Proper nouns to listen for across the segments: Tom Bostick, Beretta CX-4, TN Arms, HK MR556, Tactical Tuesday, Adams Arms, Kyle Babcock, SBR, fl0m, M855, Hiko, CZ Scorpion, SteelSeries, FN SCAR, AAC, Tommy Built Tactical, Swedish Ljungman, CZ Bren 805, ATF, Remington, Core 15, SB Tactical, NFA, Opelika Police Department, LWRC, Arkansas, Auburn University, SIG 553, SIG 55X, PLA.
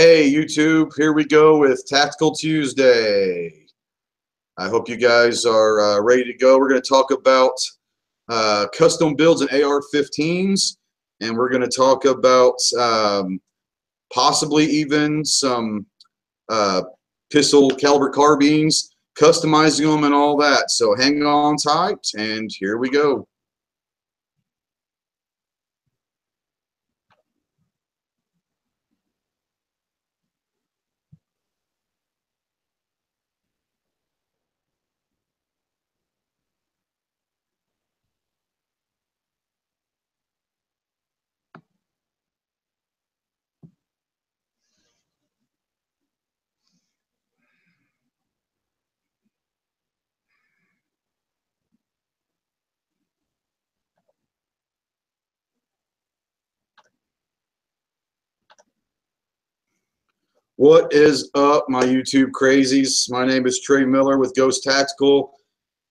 Hey YouTube, here we go with Tactical Tuesday. I hope you guys are ready to go. We're going to talk about custom builds and AR-15s, and we're going to talk about possibly even some pistol caliber carbines, customizing them and all that. So hang on tight, and here we go. What is up, my YouTube crazies? My name is Trey Miller with Ghost Tactical,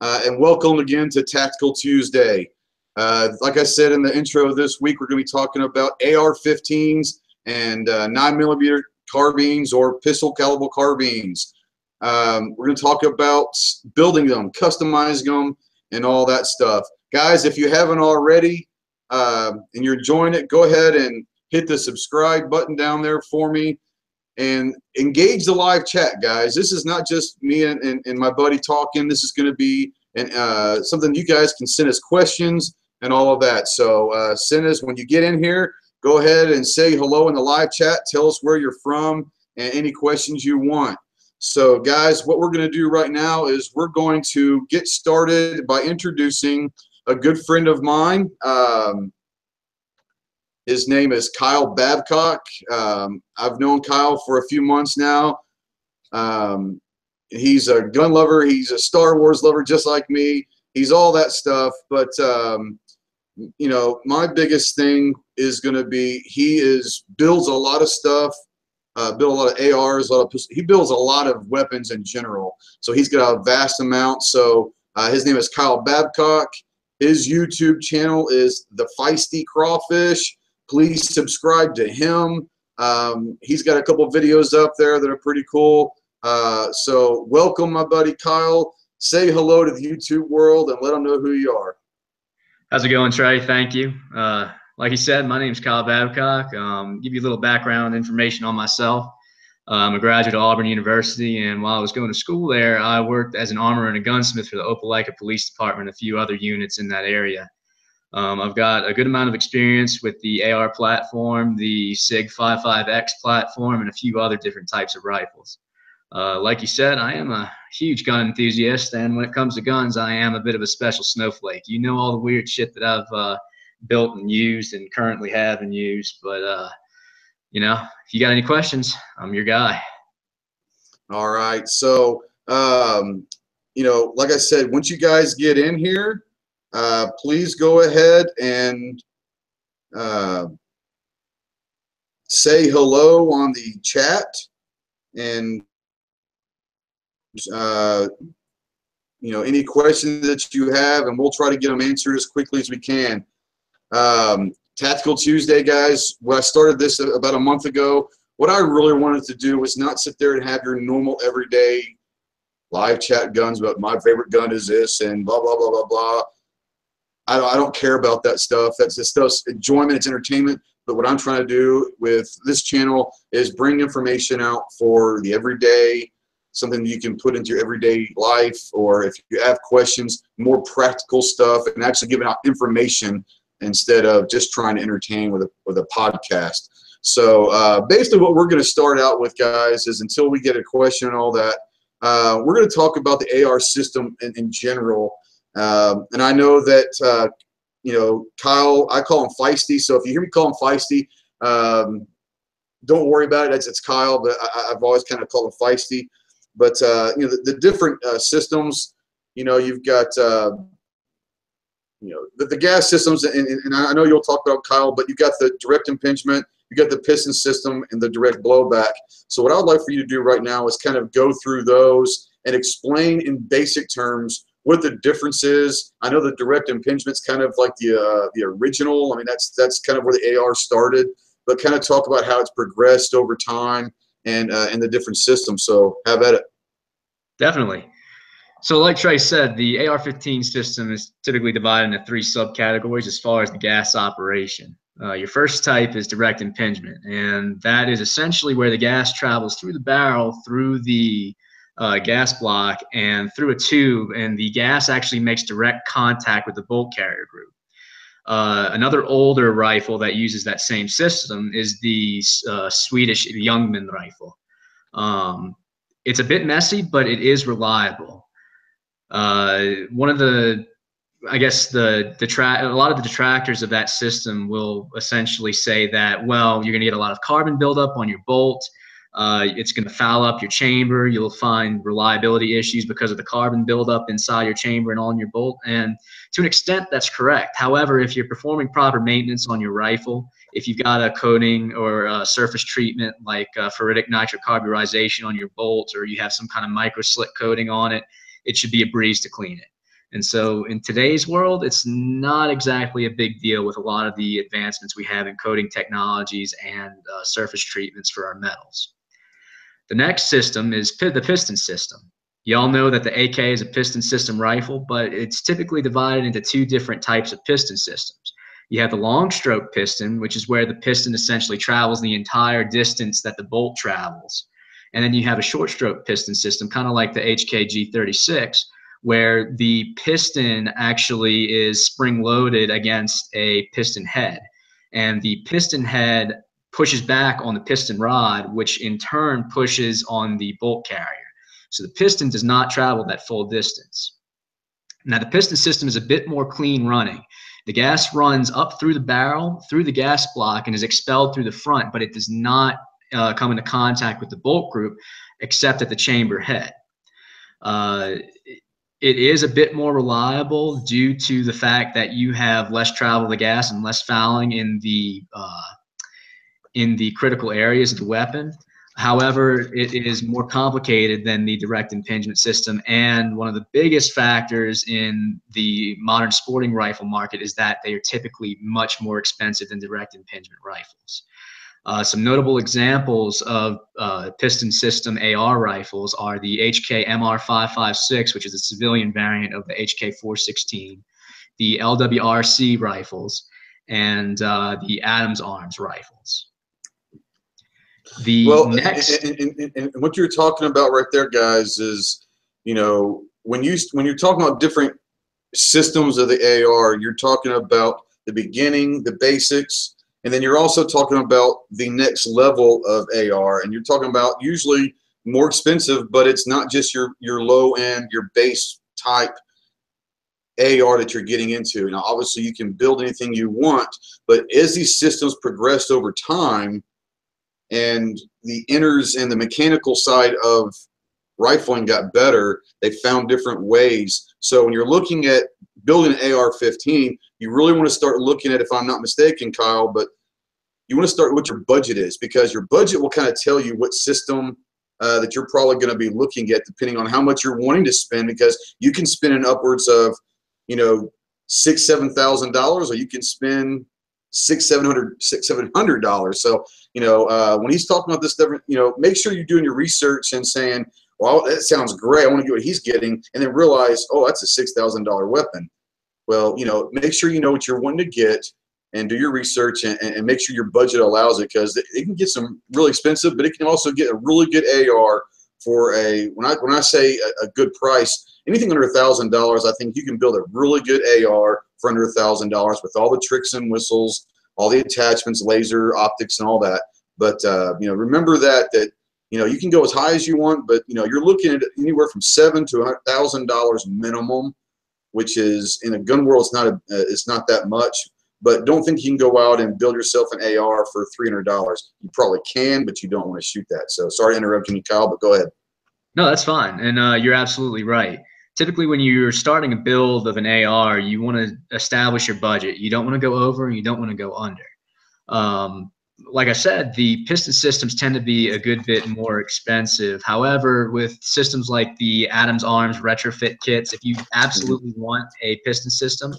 and welcome again to Tactical Tuesday. Like I said in the intro this week, we're going to be talking about AR-15s and 9mm carbines or pistol caliber carbines. We're going to talk about building them, customizing them, and all that stuff. Guys, if you haven't already and you're enjoying it, go ahead and hit the subscribe button down there for me. And engage the live chat, guys. This is not just me and my buddy talking. This is going to be something you guys can send us questions and all of that. So send us, when you get in here, go ahead and say hello in the live chat. Tell us where you're from and any questions you want. So, guys, what we're going to do right now is we're going to get started by introducing a good friend of mine. His name is Kyle Babcock. I've known Kyle for a few months now. He's a gun lover. He's a Star Wars lover just like me. He's all that stuff. But, you know, my biggest thing is going to be he builds a lot of stuff, builds a lot of ARs. He builds a lot of weapons in general. So he's got a vast amount. So his name is Kyle Babcock. His YouTube channel is The Feisty Crawfish. Please subscribe to him. He's got a couple videos up there that are pretty cool. So welcome, my buddy Kyle. Say hello to the YouTube world and let them know who you are. How's it going, Trey? Thank you. Like you said, my name's Kyle Babcock. Give you a little background information on myself. I'm a graduate of Auburn University, and while I was going to school there, I worked as an armorer and a gunsmith for the Opelika Police Department and a few other units in that area. I've got a good amount of experience with the AR platform, the SIG 55X platform, and a few other different types of rifles. Like you said, I am a huge gun enthusiast, and when it comes to guns, I am a bit of a special snowflake. You know all the weird shit that I've built and used and currently have and used, but, you know, if you got any questions, I'm your guy. All right. So, you know, like I said, once you guys get in here, please go ahead and say hello on the chat, and you know, any questions that you have, and we'll try to get them answered as quickly as we can. Tactical Tuesday, guys, when I started this about a month ago, what I really wanted to do was not sit there and have your normal everyday live chat guns, but my favorite gun is this and blah, blah, blah, blah, blah. I don't care about that stuff. That's just stuff's enjoyment, it's entertainment. But what I'm trying to do with this channel is bring information out for the everyday, something you can put into your everyday life, or if you have questions, more practical stuff, and actually giving out information instead of just trying to entertain with a podcast. So basically what we're going to start out with, guys, is until we get a question and all that, we're going to talk about the AR system in general. And I know that, you know, Kyle, I call him Feisty. So if you hear me call him Feisty, don't worry about it. It's Kyle, but I've always kind of called him Feisty. But, you know, the different systems, you know, you've got, you know, the gas systems, and I know you'll talk about Kyle, but you've got the direct impingement, you got the piston system, and the direct blowback. So what I would like for you to do right now is kind of go through those and explain in basic terms what the difference is. I know the direct impengement's kind of like the original. I mean, that's kind of where the AR started. but kind of talk about how it's progressed over time and the different systems. So have at it. Definitely. So like Trey said, the AR-15 system is typically divided into three subcategories as far as the gas operation. Your first type is direct impingement, and that is essentially where the gas travels through the barrel, through the gas block, and through a tube, and the gas actually makes direct contact with the bolt carrier group. Another older rifle that uses that same system is the Swedish Ljungman rifle. It's a bit messy, but it is reliable. One of the, I guess, a lot of the detractors of that system will essentially say that, well, you're going to get a lot of carbon buildup on your bolt. It's going to foul up your chamber. You'll find reliability issues because of the carbon buildup inside your chamber and on your bolt. And to an extent, that's correct. However, if you're performing proper maintenance on your rifle, if you've got a coating or a surface treatment like ferritic nitrocarburization on your bolt, or you have some kind of micro slick coating on it, it should be a breeze to clean it. And so in today's world, it's not exactly a big deal with a lot of the advancements we have in coating technologies and surface treatments for our metals. The next system is the piston system. Y'all know that the AK is a piston system rifle, but it's typically divided into two different types of piston systems. You have the long stroke piston, which is where the piston essentially travels the entire distance that the bolt travels. And then you have a short stroke piston system, kind of like the HK G36, where the piston actually is spring-loaded against a piston head. And the piston head pushes back on the piston rod, which in turn pushes on the bolt carrier. So the piston does not travel that full distance. Now, the piston system is a bit more clean running. The gas runs up through the barrel, through the gas block, and is expelled through the front, but it does not come into contact with the bolt group except at the chamber head. It is a bit more reliable due to the fact that you have less travel of the gas and less fouling in the critical areas of the weapon. However, it is more complicated than the direct impingement system, and one of the biggest factors in the modern sporting rifle market is that they are typically much more expensive than direct impingement rifles. Some notable examples of piston system AR rifles are the HK MR556, which is a civilian variant of the HK 416, the LWRC rifles, and the Adams Arms rifles. The and what you're talking about right there, guys, is, you know, when you're talking about different systems of the AR, you're talking about the beginning, the basics. And then you're also talking about the next level of AR, and you're talking about usually more expensive, but it's not just your low end, your base type AR that you're getting into. Now, obviously, you can build anything you want, but as these systems progressed over time and the inners and the mechanical side of rifling got better, they found different ways. So when you're looking at building an AR-15, you really want to start looking at, if I'm not mistaken, Kyle, but you want to start what your budget is, because your budget will kind of tell you what system that you're probably going to be looking at, depending on how much you're wanting to spend, because you can spend an upwards of, you know, $6,000 to $7,000, or you can spend $600 to $700. So, you know, when he's talking about this different, you know, make sure you're doing your research and saying, well, that sounds great, I want to get what he's getting, and then realize, oh, that's a $6,000 weapon. Well, you know, make sure you know what you're wanting to get and do your research, and make sure your budget allows it, because it can get some really expensive, but it can also get a really good AR for a, when I say a good price, anything under $1,000, I think you can build a really good AR for under $1,000 with all the tricks and whistles, all the attachments, laser, optics, and all that. But, you know, remember that you know, you can go as high as you want, but, you know, you're looking at anywhere from $7,000 to $100,000 minimum, which is, in a gun world, it's not that much. But don't think you can go out and build yourself an AR for $300. You probably can, but you don't want to shoot that. So sorry to interrupt you, Kyle, but go ahead. No, that's fine, and you're absolutely right. Typically, when you're starting a build of an AR, you want to establish your budget. You don't want to go over, and you don't want to go under. Like I said, the piston systems tend to be a good bit more expensive. However, with systems like the Adams Arms retrofit kits, if you absolutely want a piston system,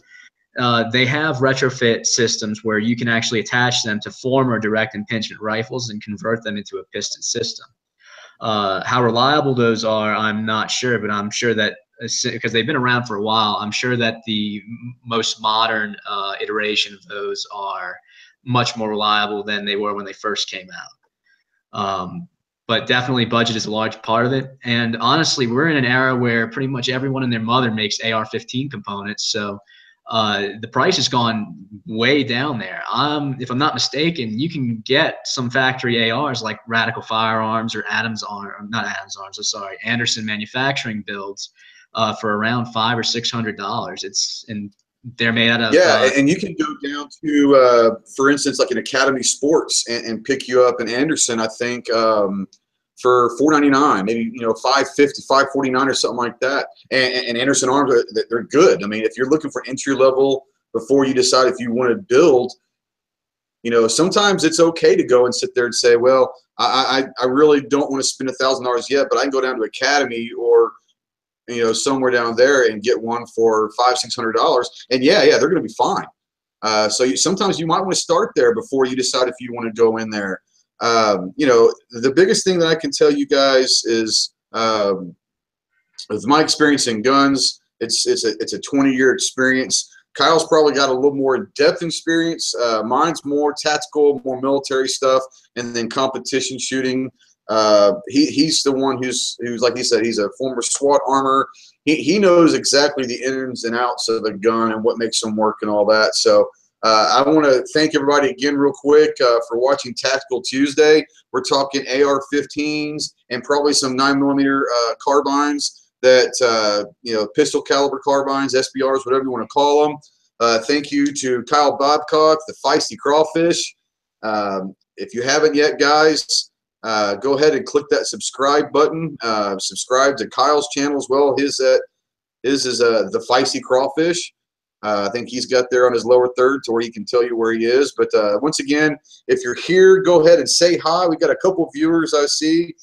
They have retrofit systems where you can actually attach them to former direct impingement rifles and convert them into a piston system. How reliable those are, I'm not sure, but I'm sure that because they've been around for a while, I'm sure that the most modern iteration of those are much more reliable than they were when they first came out. But definitely budget is a large part of it. And honestly, we're in an era where pretty much everyone and their mother makes AR-15 components. So the price has gone way down there. If I'm not mistaken, you can get some factory ARs like Radical Firearms or Anderson Manufacturing builds for around $500 or $600. And they're made out of and you can go down to for instance like an Academy Sports and pick you up an Anderson, I think, for $499, maybe, you know, $550, $549 or something like that. And Anderson Arms, they're good. I mean, if you're looking for entry level before you decide if you want to build, you know, sometimes it's okay to go and sit there and say, well, I really don't want to spend $1,000 yet, but I can go down to Academy or, you know, somewhere down there and get one for $500, $600. And yeah, they're going to be fine. So sometimes you might want to start there before you decide if you want to go in there. You know, the biggest thing that I can tell you guys is with my experience in guns, it's a 20-year experience. Kyle's probably got a little more in-depth experience. Mine's more tactical, more military stuff, and then competition shooting. He's the one who's like he said, he's a former SWAT armor. He knows exactly the ins and outs of a gun and what makes them work and all that. So I want to thank everybody again real quick for watching Tactical Tuesday. We're talking AR-15s and probably some 9mm carbines, that you know, pistol caliber carbines, SBRs, whatever you want to call them. Thank you to Kyle Babcock, the Feisty Crawfish. If you haven't yet, guys, go ahead and click that subscribe button. Subscribe to Kyle's channel as well. His is the Feisty Crawfish. I think he's got there on his lower third to where he can tell you where he is. But once again, if you're here, go ahead and say hi. We've got a couple viewers I see.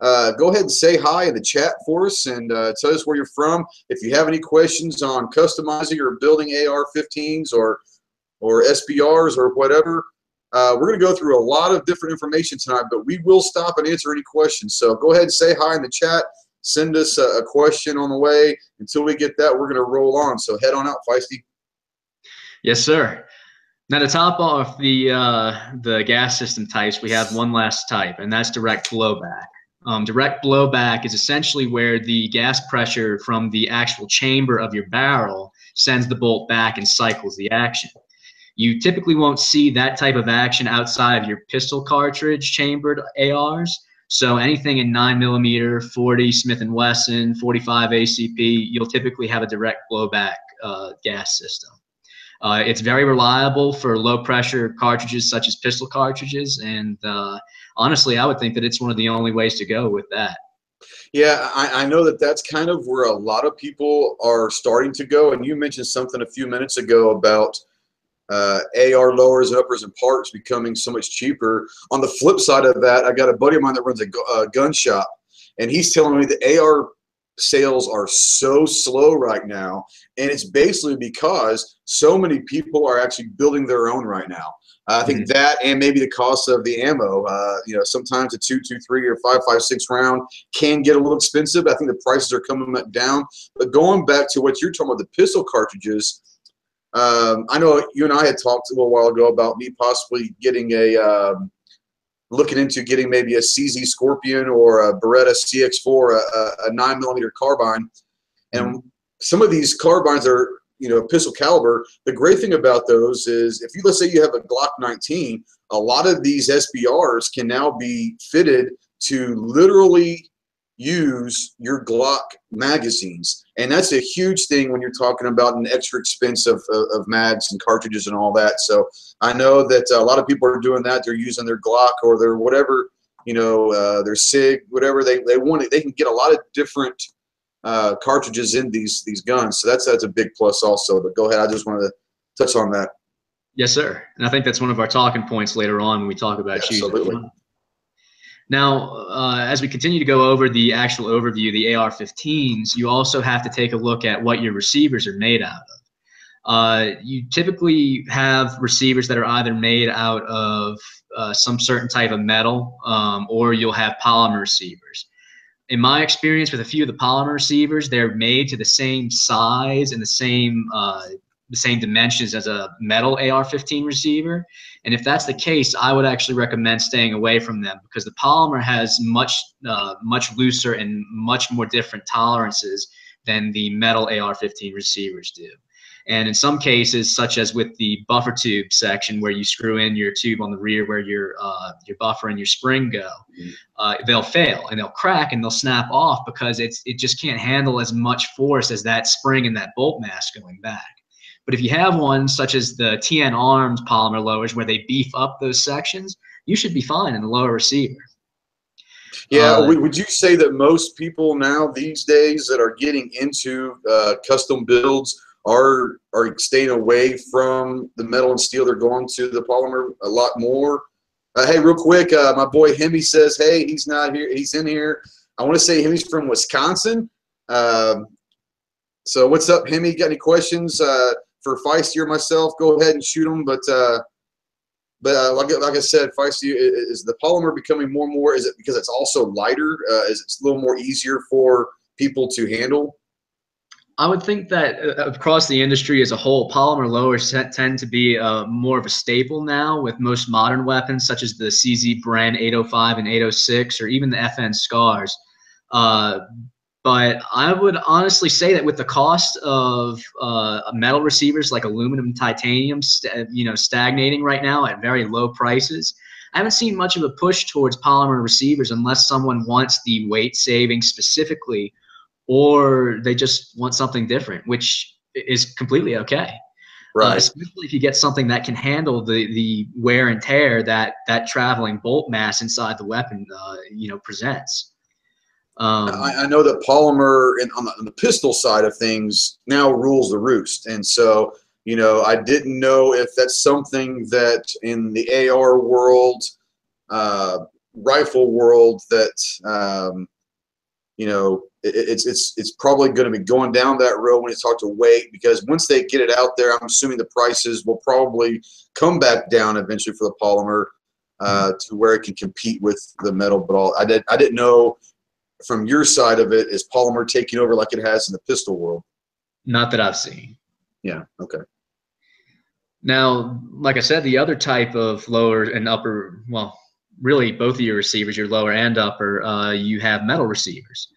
Go ahead and say hi in the chat for us and tell us where you're from. If you have any questions on customizing or building AR-15s or SBRs or whatever, we're going to go through a lot of different information tonight, but we will stop and answer any questions. So go ahead and say hi in the chat. Send us a question on the way. Until we get that, we're going to roll on. So head on out, Feisty. Yes, sir. Now, to top off the gas system types, we have one last type, and that's direct blowback. Direct blowback is essentially where the gas pressure from the actual chamber of your barrel sends the bolt back and cycles the action. You typically won't see that type of action outside of your pistol cartridge chambered ARs. So anything in 9mm, 40, Smith & Wesson, 45 ACP, you'll typically have a direct blowback gas system. It's very reliable for low-pressure cartridges such as pistol cartridges, and honestly, I would think that it's one of the only ways to go with that. Yeah, I know that that's kind of where a lot of people are starting to go, and you mentioned something a few minutes ago about AR lowers and uppers and parts becoming so much cheaper. On the flip side of that, I got a buddy of mine that runs a gun shop, and he's telling me the AR sales are so slow right now, and it's basically because so many people are actually building their own right now. I think that, and maybe the cost of the ammo, you know, sometimes a 223 or 556 round can get a little expensive. I think the prices are coming down. But going back to what you're talking about, the pistol cartridges, I know you and I had talked a little while ago about me possibly getting a looking into getting maybe a CZ Scorpion or a Beretta CX-4, a 9mm carbine. And some of these carbines are, you know, pistol caliber. The great thing about those is if you, let's say you have a Glock 19, a lot of these SBRs can now be fitted to literally use your Glock magazines, and that's a huge thing when you're talking about an extra expense of mags and cartridges and all that. So I know that a lot of people are doing that. They're using their Glock or their whatever, you know, their SIG, whatever they want it. They can get a lot of different cartridges in these guns, so that's a big plus also. But go ahead, I just wanted to touch on that. Yes, sir. And I think that's one of our talking points later on when we talk about absolutely. Now, as we continue to go over the actual overview, the AR-15s, you also have to take a look at what your receivers are made out of. You typically have receivers that are either made out of some certain type of metal, or you'll have polymer receivers. In my experience with a few of the polymer receivers, they're made to the same size and the same dimensions as a metal AR-15 receiver. And if that's the case, I would actually recommend staying away from them, because the polymer has much looser and much more different tolerances than the metal AR-15 receivers do. And in some cases, such as with the buffer tube section, where you screw in your tube on the rear where your buffer and your spring go, they'll fail and they'll crack and they'll snap off, because it just can't handle as much force as that spring and that bolt mass going back. But if you have one such as the TN Arms polymer lowers, where they beef up those sections, you should be fine in the lower receiver. Yeah, would you say that most people now these days that are getting into custom builds are staying away from the metal and steel? They're going to the polymer a lot more? Hey, real quick, my boy Hemi says, hey, he's not here. He's in here. I want to say Hemi's from Wisconsin. So what's up, Hemi? Got any questions for Feisty or myself? Go ahead and shoot them. But like I said, Feisty, is the polymer becoming more and more? Is it because it's also lighter? Is it a little more easier for people to handle? I would think that across the industry as a whole, polymer lowers tend to be more of a staple now with most modern weapons, such as the CZ Bren 805 and 806, or even the FN SCARs. But I would honestly say that with the cost of metal receivers like aluminum, titanium, stagnating right now at very low prices, I haven't seen much of a push towards polymer receivers unless someone wants the weight savings specifically, or they just want something different, which is completely okay. Right. Especially if you get something that can handle the wear and tear that that traveling bolt mass inside the weapon, presents. I know that polymer on the pistol side of things now rules the roost, and so I didn't know if that's something that in the AR world, rifle world, that it's probably going to be going down that road when you talk to weight, because once they get it out there, I'm assuming the prices will probably come back down eventually for the polymer to where it can compete with the metal. But I didn't know from your side of it, is polymer taking over like it has in the pistol world? Not that I've seen. Yeah. Okay. Now, like I said, the other type of lower and upper, well, really both of your receivers, your lower and upper, you have metal receivers.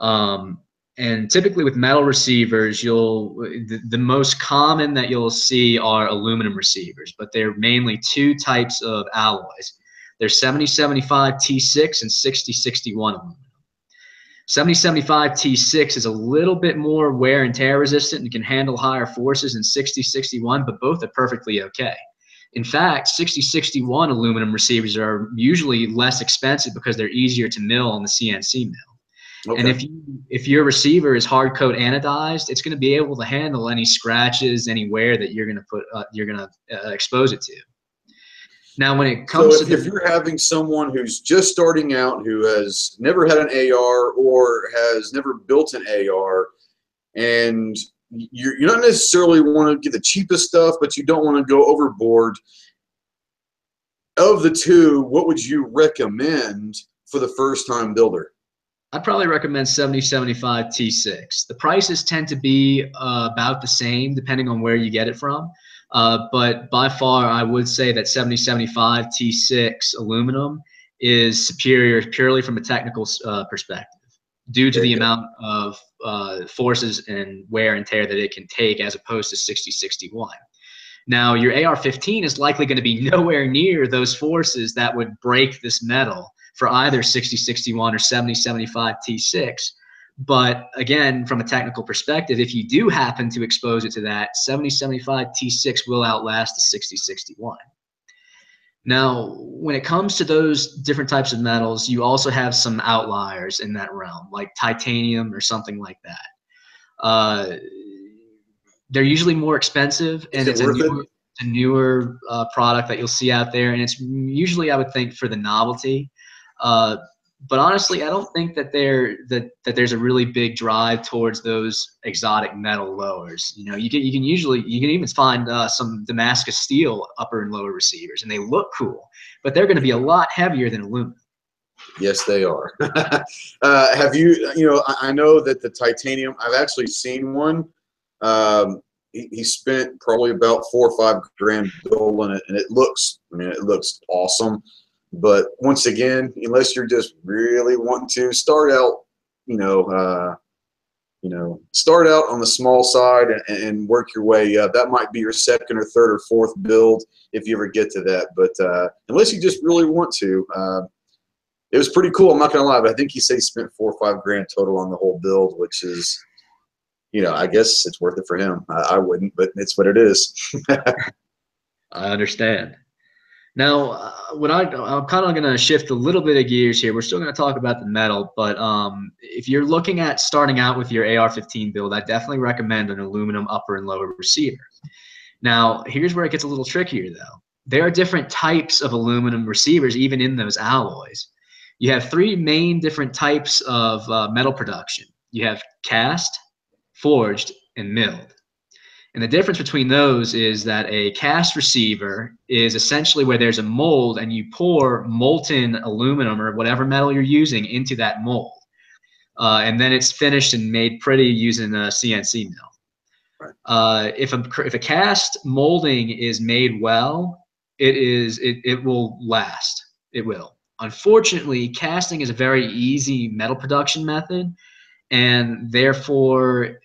And typically with metal receivers, the most common that you'll see are aluminum receivers, but they're mainly two types of alloys. They're 7075 T6 and 6061 aluminum. 7075 T6 is a little bit more wear and tear resistant and can handle higher forces than 6061, but both are perfectly okay. In fact, 6061 aluminum receivers are usually less expensive because they're easier to mill on the CNC mill. Okay. And if your receiver is hard coat anodized, it's going to be able to handle any scratches, any wear that you're going to expose it to. Now, when it comes to if you're having someone who's just starting out, who has never had an AR or has never built an AR, and you're not necessarily want to get the cheapest stuff, but you don't want to go overboard, of the two, what would you recommend for the first-time builder? I'd probably recommend 7075 T6. The prices tend to be about the same depending on where you get it from. But by far, I would say that 7075 T6 aluminum is superior purely from a technical perspective, due to the amount of forces and wear and tear that it can take as opposed to 6061. Now, your AR-15 is likely going to be nowhere near those forces that would break this metal for either 6061 or 7075 T6. But again, from a technical perspective, if you do happen to expose it to that, 7075 T6 will outlast the 6061. Now, when it comes to those different types of metals, you also have some outliers in that realm, like titanium or something like that. They're usually more expensive, and it's a newer product that you'll see out there, and it's usually, I would think, for the novelty. But honestly, I don't think that there's a really big drive towards those exotic metal lowers. You know, you can even find some Damascus steel upper and lower receivers, and they look cool, but they're going to be a lot heavier than aluminum. Yes, they are. Have you, I know that the titanium, I've actually seen one. He spent probably about $4 or $5 grand building it, and it looks, it looks awesome. But once again, unless you're just really wanting to start out, start out on the small side and work your way up. That might be your second or third or fourth build if you ever get to that. But unless you just really want to, it was pretty cool. I'm not gonna lie, but I think he said he spent $4 or $5 grand total on the whole build, which is, I guess it's worth it for him. I wouldn't, but it's what it is. I understand. Now, I'm kind of going to shift a little bit of gears here. We're still going to talk about the metal, but if you're looking at starting out with your AR-15 build, I definitely recommend an aluminum upper and lower receiver. Now, here's where it gets a little trickier, though. There are different types of aluminum receivers, even in those alloys. You have three main different types of metal production. You have cast, forged, and milled. And the difference between those is that a cast receiver is essentially where there's a mold and you pour molten aluminum or whatever metal you're using into that mold. And then it's finished and made pretty using a CNC mill. Right. If a cast molding is made well, it will last. It will. Unfortunately, casting is a very easy metal production method, and therefore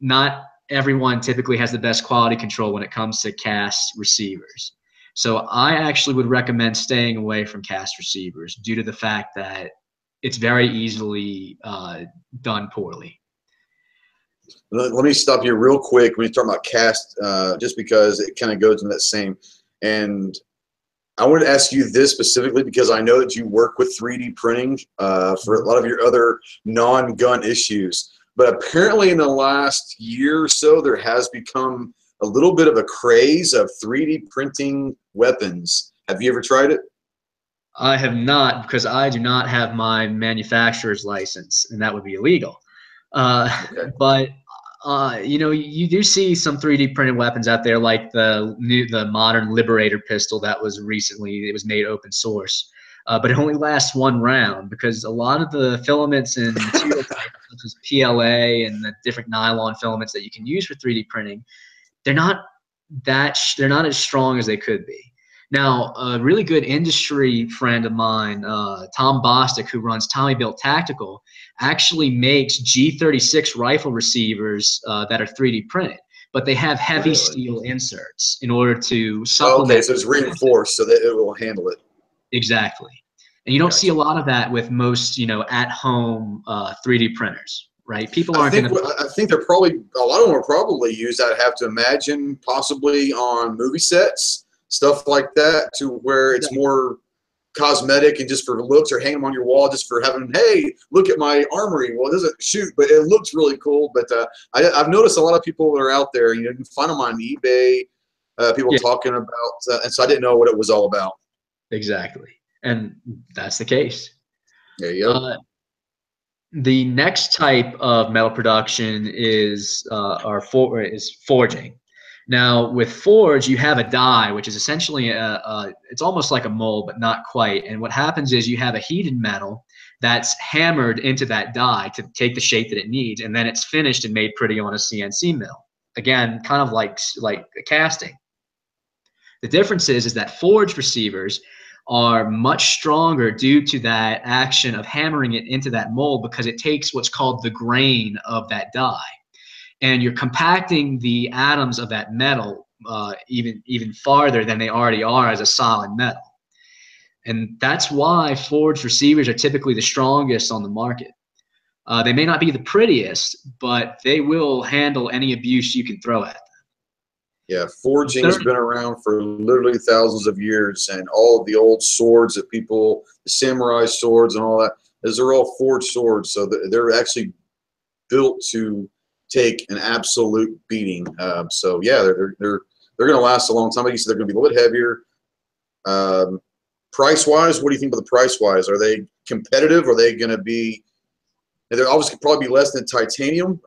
not everyone typically has the best quality control when it comes to cast receivers. So I actually would recommend staying away from cast receivers due to the fact that it's very easily done poorly. Let me stop you real quick when you talk about cast, just because it kind of goes in that same. And I want to ask you this specifically because I know that you work with 3D printing for a lot of your other non-gun issues. But apparently in the last year or so, there has become a little bit of a craze of 3D printing weapons. Have you ever tried it? I have not, because I do not have my manufacturer's license, and that would be illegal. Okay. But you do see some 3D printed weapons out there, like the modern Liberator pistol that was recently, it was made open source. But it only lasts one round because a lot of the filaments and material types, such as PLA and the different nylon filaments that you can use for 3D printing, they're not as strong as they could be. Now, a really good industry friend of mine, Tom Bostick, who runs Tommy Built Tactical, actually makes G36 rifle receivers that are 3D printed. But they have heavy steel inserts in order to supplement. Oh, okay, so it's reinforced so that it will handle it. Exactly. And you don't see a lot of that with most, at-home 3D printers, right? People aren't going to... I think they're probably, a lot of them are probably used, I'd have to imagine, possibly on movie sets, stuff like that, to where it's more cosmetic and just for looks, or hang them on your wall just for having, hey, look at my armory. Well, it doesn't shoot, but it looks really cool. But I've noticed a lot of people that are out there, you can find them on eBay, people talking about, and so I didn't know what it was all about. Exactly. And that's the case. There you go. The next type of metal production is forging. Now, with forge, you have a die, which is essentially it's almost like a mold, but not quite. And what happens is you have a heated metal that's hammered into that die to take the shape that it needs, and then it's finished and made pretty on a CNC mill. Again, kind of like a casting. The difference is that forged receivers are much stronger due to that action of hammering it into that mold, because it takes what's called the grain of that die, and you're compacting the atoms of that metal even farther than they already are as a solid metal. And that's why forged receivers are typically the strongest on the market. They may not be the prettiest, but they will handle any abuse you can throw at them. Yeah, forging has been around for literally thousands of years, and all of the old swords that people, the samurai swords and all that, they're all forged swords, so they're actually built to take an absolute beating. So yeah, they're going to last a long time. Like you said, they're going to be a little bit heavier. Price-wise, what do you think about the price-wise? Are they competitive? Are they going to be – they're obviously probably be less than titanium,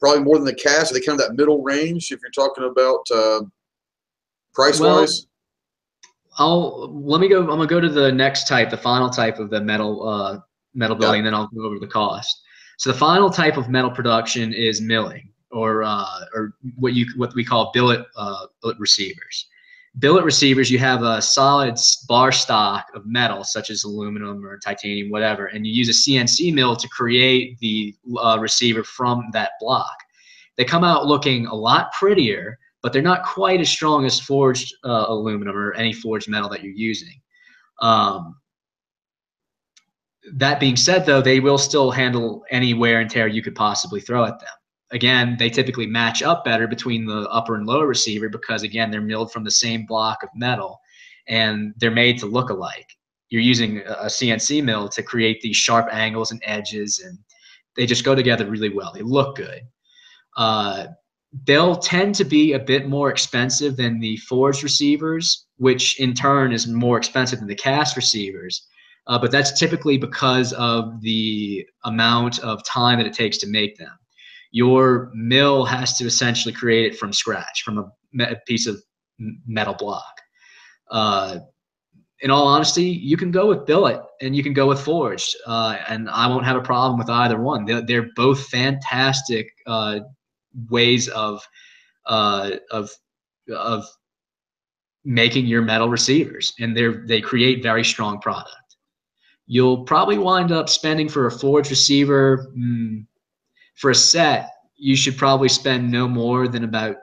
probably more than the cast. Are they kind of that middle range if you're talking about price-wise? Well, I'm going to go to the next type, the final type of the metal building, and then I'll go over the cost. So the final type of metal production is milling, or what we call billet receivers. Billet receivers, you have a solid bar stock of metal, such as aluminum or titanium, whatever, and you use a CNC mill to create the receiver from that block. They come out looking a lot prettier, but they're not quite as strong as forged aluminum or any forged metal that you're using. That being said, though, they will still handle any wear and tear you could possibly throw at them. Again, they typically match up better between the upper and lower receiver because, again, they're milled from the same block of metal and they're made to look alike. You're using a CNC mill to create these sharp angles and edges, and they just go together really well. They look good. They'll tend to be a bit more expensive than the forged receivers, which in turn is more expensive than the cast receivers. But that's typically because of the amount of time that it takes to make them. Your mill has to essentially create it from scratch, from a piece of metal block. In all honesty, you can go with billet and you can go with forged, and I won't have a problem with either one. They're both fantastic ways of making your metal receivers, and they create very strong product. You'll probably wind up spending for a forged receiver. For a set, you should probably spend no more than about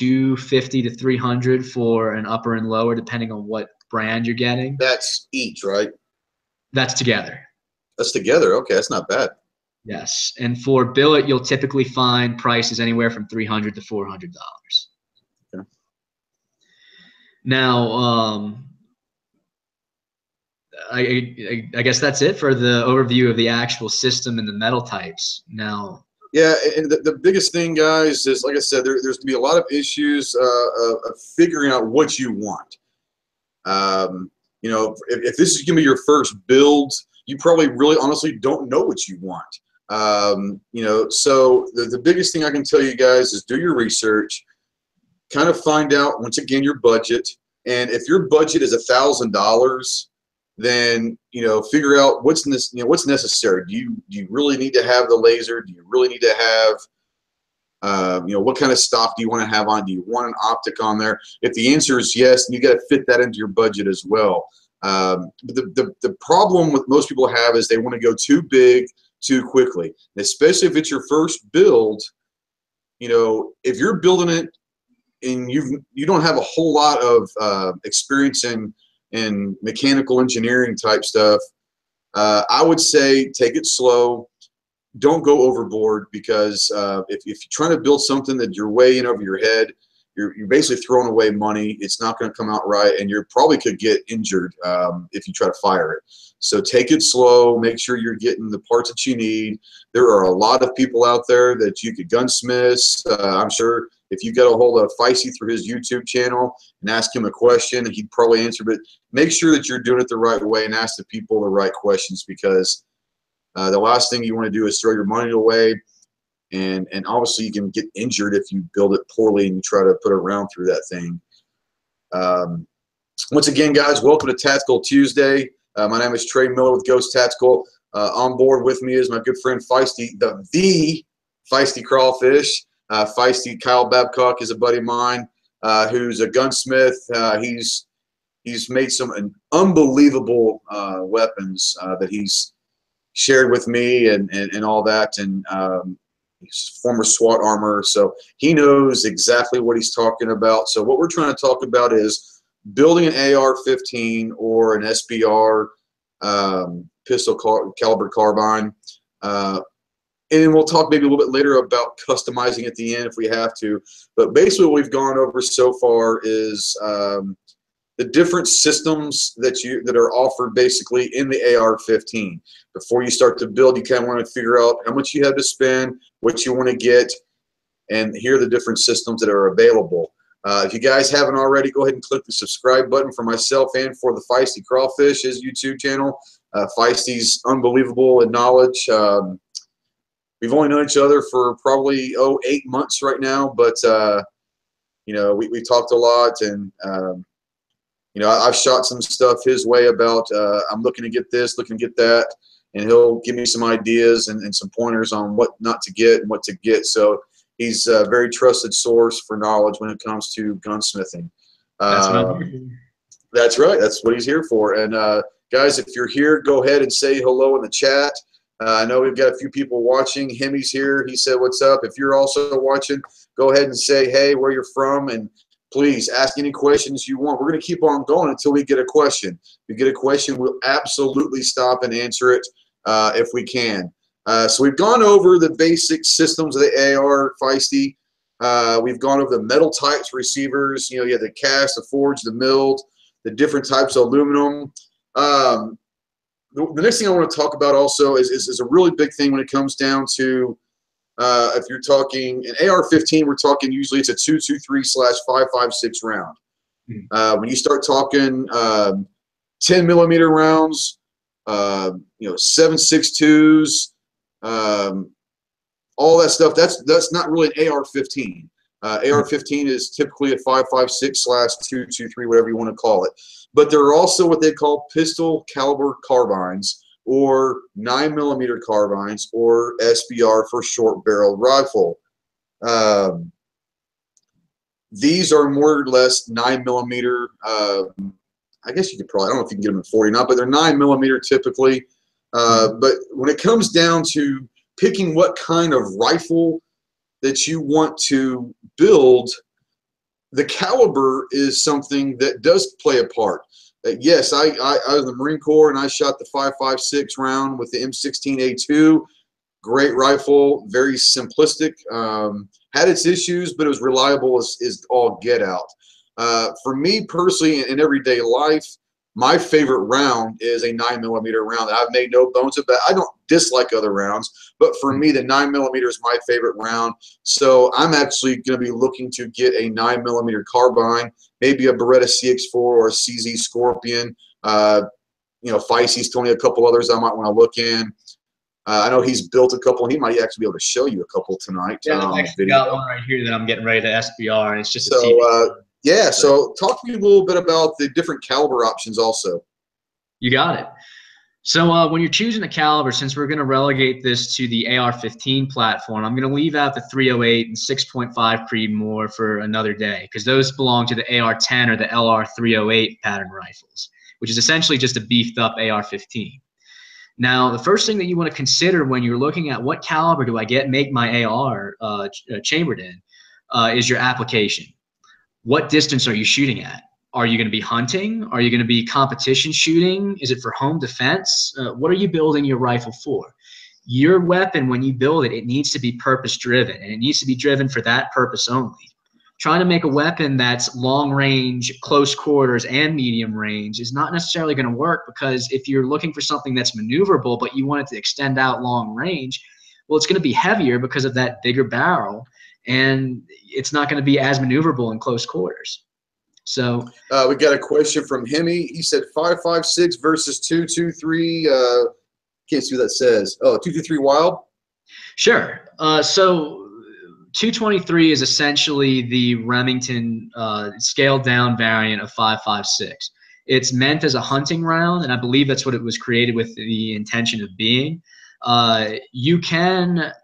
$250 to $300 for an upper and lower, depending on what brand you're getting. That's each, right? That's together. That's together. Okay, that's not bad. Yes, and for billet, you'll typically find prices anywhere from $300 to $400. Okay. Now, I guess that's it for the overview of the actual system and the metal types. Now, yeah, and the biggest thing, guys, is like I said, there's gonna be a lot of issues of figuring out what you want. You know, if this is gonna be your first build, you probably really honestly don't know what you want. You know, so the biggest thing I can tell you guys is do your research, kind of find out once again your budget, and if your budget is $1,000. Then you know, figure out what's in this, you know, what's necessary. Do you really need to have the laser? Do you really need to have, you know, what kind of stock do you want to have on? Do you want an optic on there? If the answer is yes, then you got to fit that into your budget as well. The problem with most people have is they want to go too big too quickly, and especially if it's your first build. You know, if you're building it and you don't have a whole lot of experience in mechanical engineering type stuff, I would say take it slow. Don't go overboard, because if you're trying to build something that you're way in over your head, you're basically throwing away money. It's not going to come out right, and you probably could get injured if you try to fire it. So take it slow. Make sure you're getting the parts that you need. There are a lot of people out there that you could gunsmiths. I'm sure if you get a hold of Feisty through his YouTube channel and ask him a question, he'd probably answer. But make sure that you're doing it the right way and ask the people the right questions, because the last thing you want to do is throw your money away. And obviously you can get injured if you build it poorly and you try to put a round through that thing. Once again, guys, welcome to Tactical Tuesday. My name is Trey Miller with Ghost Tactical. On board with me is my good friend Feisty, the Feisty Crawfish. Feisty, Kyle Babcock is a buddy of mine who's a gunsmith. He's made some unbelievable weapons that he's shared with me and all that. And he's former SWAT armor, so he knows exactly what he's talking about. So what we're trying to talk about is building an AR-15 or an SBR pistol caliber carbine. And then we'll talk maybe a little bit later about customizing at the end if we have to. But basically what we've gone over so far is the different systems that are offered basically in the AR-15. Before you start to build, you kind of want to figure out how much you have to spend, what you want to get, and here are the different systems that are available. If you guys haven't already, go ahead and click the subscribe button for myself and for the Feisty Crawfish, his YouTube channel. Feisty's unbelievable in knowledge. We've only known each other for probably 8 months right now, but you know, we talked a lot, and you know, I've shot some stuff his way about I'm looking to get this, looking to get that, and he'll give me some ideas and some pointers on what not to get and what to get. So he's a very trusted source for knowledge when it comes to gunsmithing. That's right. That's what he's here for. And guys, if you're here, go ahead and say hello in the chat. I know we've got a few people watching. Hemi's here. He said, what's up? If you're also watching, go ahead and say, hey, where you're from, and please ask any questions you want. We're going to keep on going until we get a question. If we get a question, we'll absolutely stop and answer it if we can. So we've gone over the basic systems of the AR Feisty. We've gone over the metal types, receivers. You know, you have the cast, the forged, the milled, the different types of aluminum. The next thing I want to talk about also is a really big thing when it comes down to if you're talking an AR-15, we're talking usually it's a 223/556 round. When you start talking 10 millimeter rounds, you know, 7.62s, all that stuff, that's not really an AR-15. AR-15 is typically a 5.56/223, whatever you want to call it. But there are also what they call pistol caliber carbines, or 9mm carbines, or SBR for short barreled rifle. These are more or less 9mm. I guess you could probably, I don't know if you can get them in 40 or not, but they're 9mm typically. But when it comes down to picking what kind of rifle that you want to build, the caliber is something that does play a part. Yes, I was in the Marine Corps, and I shot the 5.56 round with the M16A2. Great rifle, very simplistic. Had its issues, but it was reliable as all get out. For me personally, in everyday life, my favorite round is a 9mm round. I've made no bones about. I don't dislike other rounds, but for me, the 9mm is my favorite round. So I'm actually going to be looking to get a 9mm carbine, maybe a Beretta CX-4 or a CZ Scorpion. You know, Feisty's told me a couple others I might want to look in. I know he's built a couple. He might actually be able to show you a couple tonight. Yeah, I actually got one right here that I'm getting ready to SBR, and it's just a TV. Yeah, so talk to me a little bit about the different caliber options also. You got it. So when you're choosing a caliber, since we're going to relegate this to the AR-15 platform, I'm going to leave out the 308 and 6.5 pre more for another day, because those belong to the AR-10 or the LR-308 pattern rifles, which is essentially just a beefed up AR-15. Now, the first thing that you want to consider when you're looking at what caliber do I get, make my AR chambered in, is your application. What distance are you shooting at? Are you going to be hunting? Are you going to be competition shooting? Is it for home defense? What are you building your rifle for? Your weapon, when you build it, it needs to be purpose-driven, and it needs to be driven for that purpose only. Trying to make a weapon that's long-range, close quarters, and medium-range is not necessarily going to work, because if you're looking for something that's maneuverable but you want it to extend out long-range, well, it's going to be heavier because of that bigger barrel, and it's not going to be as maneuverable in close quarters. So we got a question from Hemi. He said 5.56 versus 223. Can't see what that says. Oh, 223 wild. Sure. So 223 is essentially the Remington scaled down variant of 5.56. It's meant as a hunting round, and I believe that's what it was created with the intention of being. You can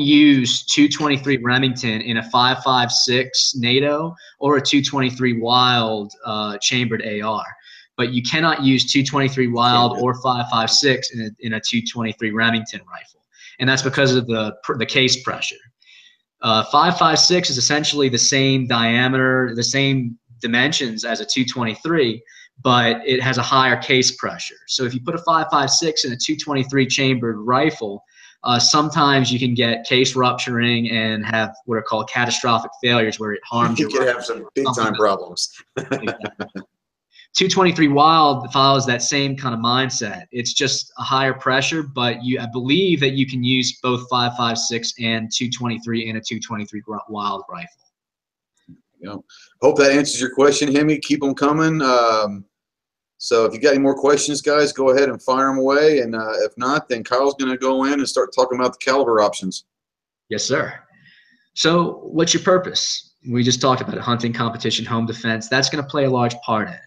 use 223 Remington in a 5.56 NATO or a 223 Wild chambered AR, but you cannot use 223 Wild or 5.56 in a 223 Remington rifle, and that's because of the case pressure. 5.56 is essentially the same diameter, the same dimensions as a 223, but it has a higher case pressure. So if you put a 5.56 in a 223 chambered rifle, sometimes you can get case rupturing and have what are called catastrophic failures, where it harms you. You could have some big time problems. Exactly. 223 Wild follows that same kind of mindset. It's just a higher pressure, but I believe that you can use both 5.56 and 223 in a 223 Wild rifle. you know, hope that answers your question, Hemi. Keep them coming. So if you got any more questions, guys, go ahead and fire them away. And if not, then Kyle's going to go in and start talking about the caliber options. Yes, sir. So what's your purpose? We just talked about it, hunting, competition, home defense. That's going to play a large part in it.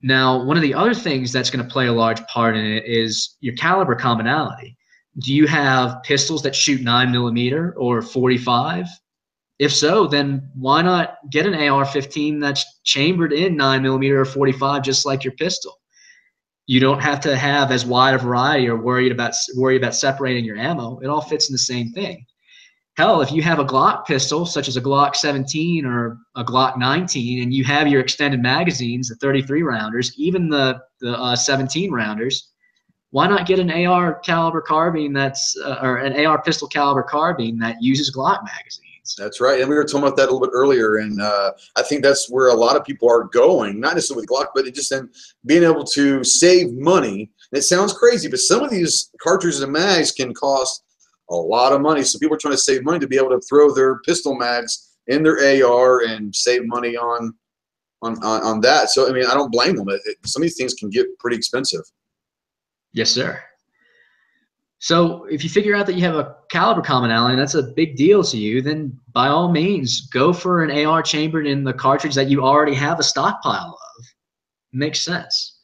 Now, one of the other things that's going to play a large part in it is your caliber commonality. Do you have pistols that shoot 9mm or 45? If so, then why not get an AR-15 that's chambered in 9mm or 45, just like your pistol? You don't have to have as wide a variety or worry about separating your ammo. It all fits in the same thing. Hell, if you have a Glock pistol, such as a Glock 17 or a Glock 19, and you have your extended magazines, the 33-rounders, even the 17-rounders, why not get an AR caliber carbine that's or an AR pistol caliber carbine that uses Glock magazines? That's right, and we were talking about that a little bit earlier, and I think that's where a lot of people are going, not necessarily with Glock, but it just in being able to save money. And it sounds crazy, but some of these cartridges and mags can cost a lot of money, so people are trying to save money to be able to throw their pistol mags in their AR and save money on that. So I mean, I don't blame them. Some of these things can get pretty expensive. Yes, sir. So if you figure out that you have a caliber commonality and that's a big deal to you, then by all means, go for an AR chambered in the cartridge that you already have a stockpile of. Makes sense.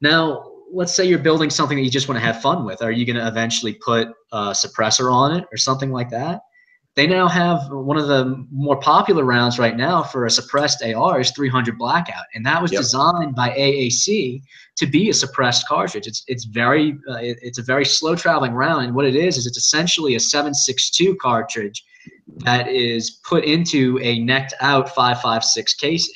Now, let's say you're building something that you just want to have fun with. Are you going to eventually put a suppressor on it or something like that? They now have one of the more popular rounds right now for a suppressed AR is 300 Blackout, and that was designed by AAC to be a suppressed cartridge. It's a very slow traveling round, and what it is it's essentially a 7.62 cartridge that is put into a necked out 5.56 casing.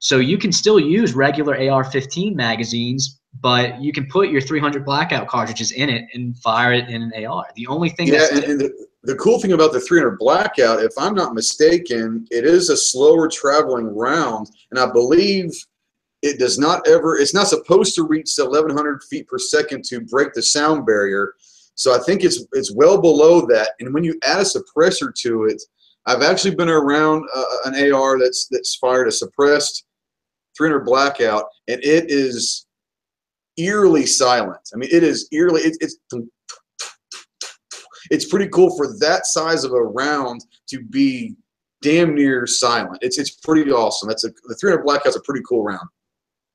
So you can still use regular AR-15 magazines, but you can put your 300 Blackout cartridges in it and fire it in an AR. The only thing the cool thing about the 300 Blackout, if I'm not mistaken, it is a slower traveling round, and I believe it does not ever, it's not supposed to reach 1100 feet per second to break the sound barrier. So I think it's well below that. And when you add a suppressor to it, I've actually been around an AR that's fired a suppressed 300 Blackout, and it is eerily silent. I mean, it is eerily, it's pretty cool for that size of a round to be damn near silent. It's pretty awesome. The 300 Blackout's a pretty cool round.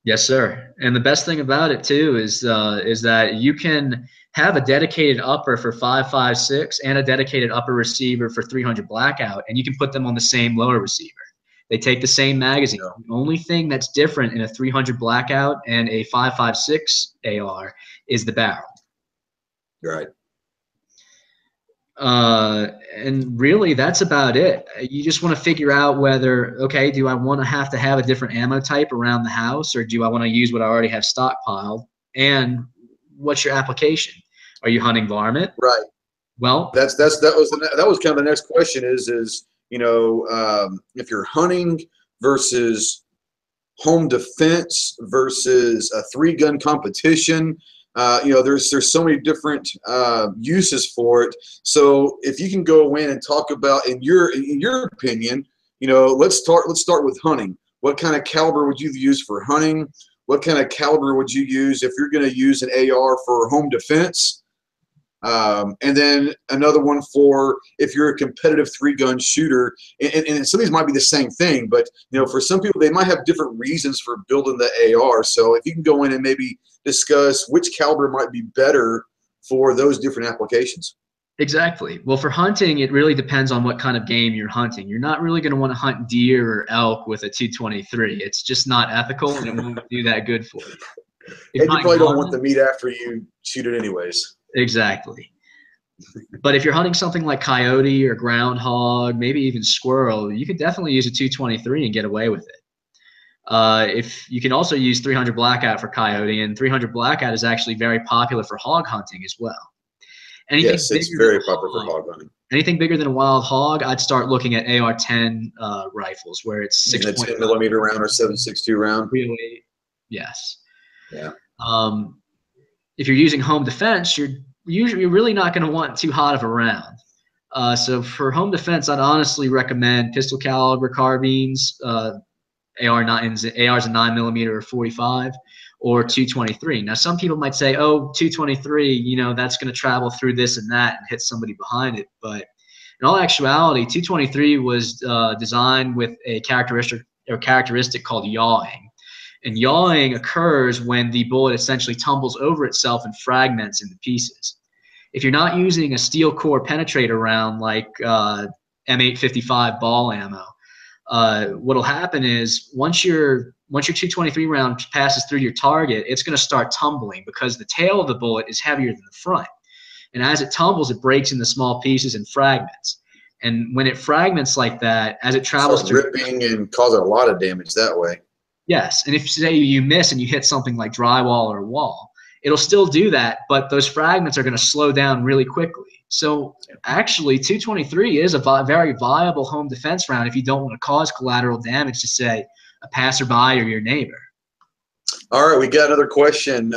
Yes, sir. And the best thing about it too is that you can have a dedicated upper for 5.56 and a dedicated upper receiver for 300 Blackout, and you can put them on the same lower receiver. They take the same magazine. Yeah. The only thing that's different in a 300 Blackout and a 5.56 AR is the barrel. Right. And really that's about it. You just want to figure out whether, okay, do I want to have a different ammo type around the house, or do I want to use what I already have stockpiled? And what's your application? Are you hunting varmint? Right. Well, that was kind of the next question is, you know, if you're hunting versus home defense versus a 3-gun competition, you know, there's so many different uses for it. So if you can go in and talk about, in your opinion, you know, let's start with hunting. What kind of caliber would you use for hunting? What kind of caliber would you use if you're going to use an AR for home defense? And then another one for if you're a competitive 3-gun shooter. And some of these might be the same thing, but you know, for some people they might have different reasons for building the AR. So if you can go in and maybe discuss which caliber might be better for those different applications. Exactly. Well, for hunting, it really depends on what kind of game you're hunting. You're not really going to want to hunt deer or elk with a 223. It's just not ethical, and it won't do that good for you. If and you probably don't want the meat after you shoot it anyways. Exactly. But if you're hunting something like coyote or groundhog, maybe even squirrel, you could definitely use a 223 and get away with it. If you can also use 300 Blackout for coyote, and 300 Blackout is actually very popular for hog hunting as well. Anything yes, it's very popular for hog hunting. Anything bigger than a wild hog, I'd start looking at AR-10 rifles, where it's 6.10mm round or 7.62 round. Really? Yes. Yeah. If you're using home defense, you're really not going to want too hot of a round. So for home defense, I'd honestly recommend pistol caliber carbines, ARs a 9mm or 45 or 223. Now, some people might say, oh, 223, you know, that's going to travel through this and that and hit somebody behind it. But in all actuality, 223 was designed with a characteristic called yawing. And yawing occurs when the bullet essentially tumbles over itself and fragments into pieces. If you're not using a steel core penetrator round like M855 ball ammo, what'll happen is once your 223 round passes through your target, it's going to start tumbling because the tail of the bullet is heavier than the front. And as it tumbles, it breaks into small pieces and fragments. And when it fragments like that, as it travels through, ripping and causing a lot of damage that way. Yes, and if say you miss and you hit something like drywall or a wall, it'll still do that, but those fragments are going to slow down really quickly. So actually, 223 is a very viable home defense round if you don't want to cause collateral damage to, say, a passerby or your neighbor. All right, we got another question.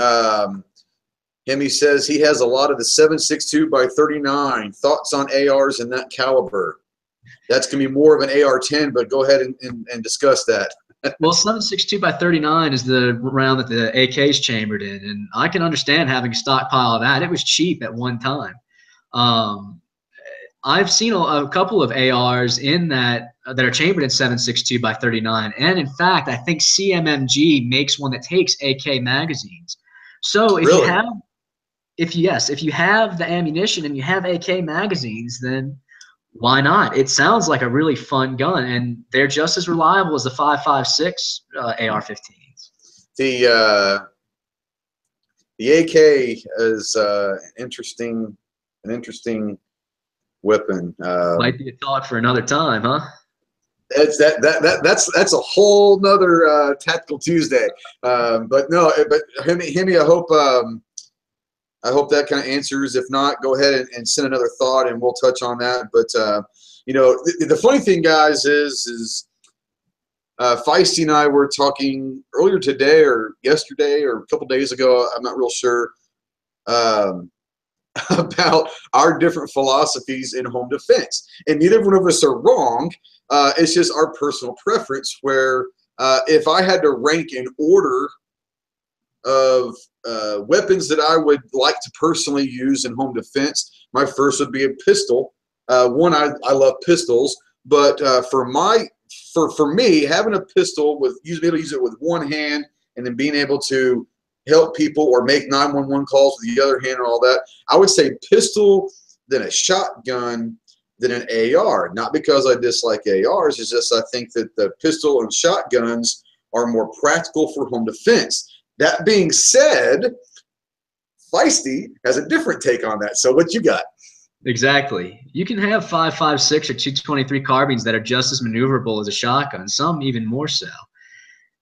Hemi says he has a lot of the 7.62 by 39. Thoughts on ARs in that caliber? That's going to be more of an AR-10, but go ahead and discuss that. Well, 7.62 by 39 is the round that the AK's chambered in, and I can understand having a stockpile of that. It was cheap at one time. I've seen a couple of ARs in that are chambered in 7.62 by 39, and in fact, I think CMMG makes one that takes AK magazines. So if really? You have, if you have the ammunition and you have AK magazines, then why not? It sounds like a really fun gun, and they're just as reliable as the 5.56 AR-15s. The AK is an interesting weapon. Might be a thought for another time, huh? That's a whole nother Tactical Tuesday. But no, but Hemi, I hope that kind of answers. If not, go ahead and send another thought, and we'll touch on that. But you know, the funny thing, guys, is Feisty and I were talking earlier today, or yesterday, or a couple days ago. I'm not real sure about our different philosophies in home defense, and neither one of us are wrong. It's just our personal preference. Where if I had to rank in order of weapons that I would like to personally use in home defense, my first would be a pistol. I love pistols, but for me, having a pistol being able to use it with one hand and then being able to help people or make 911 calls with the other hand and all that, I would say pistol, then a shotgun, than an AR. Not because I dislike ARs, it's just I think that the pistol and shotguns are more practical for home defense. That being said, Feisty has a different take on that. So what you got? Exactly. You can have 5.56 or 223 carbines that are just as maneuverable as a shotgun, some even more so.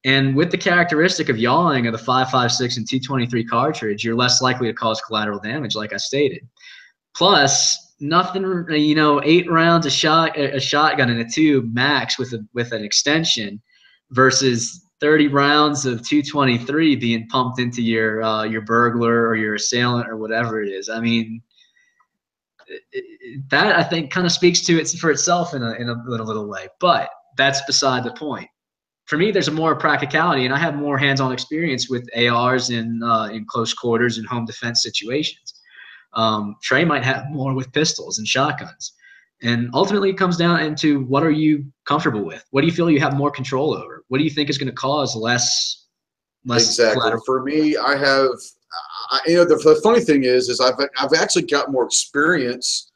And with the characteristic of yawing of the 5.56 and 223 cartridge, you're less likely to cause collateral damage, like I stated. Plus, nothing, you know, 8 rounds a shotgun and a tube max with an extension, versus 30 rounds of 223 being pumped into your burglar or your assailant or whatever it is. I mean, that I think kind of speaks to it for itself in a little way. But that's beside the point. For me, there's a more practicality, and I have more hands-on experience with ARs in close quarters and home defense situations. Trey might have more with pistols and shotguns, and ultimately it comes down into what are you comfortable with? What do you feel you have more control over? What do you think is going to cause less? Exactly. Collateral? For me, the funny thing is I've actually got more experience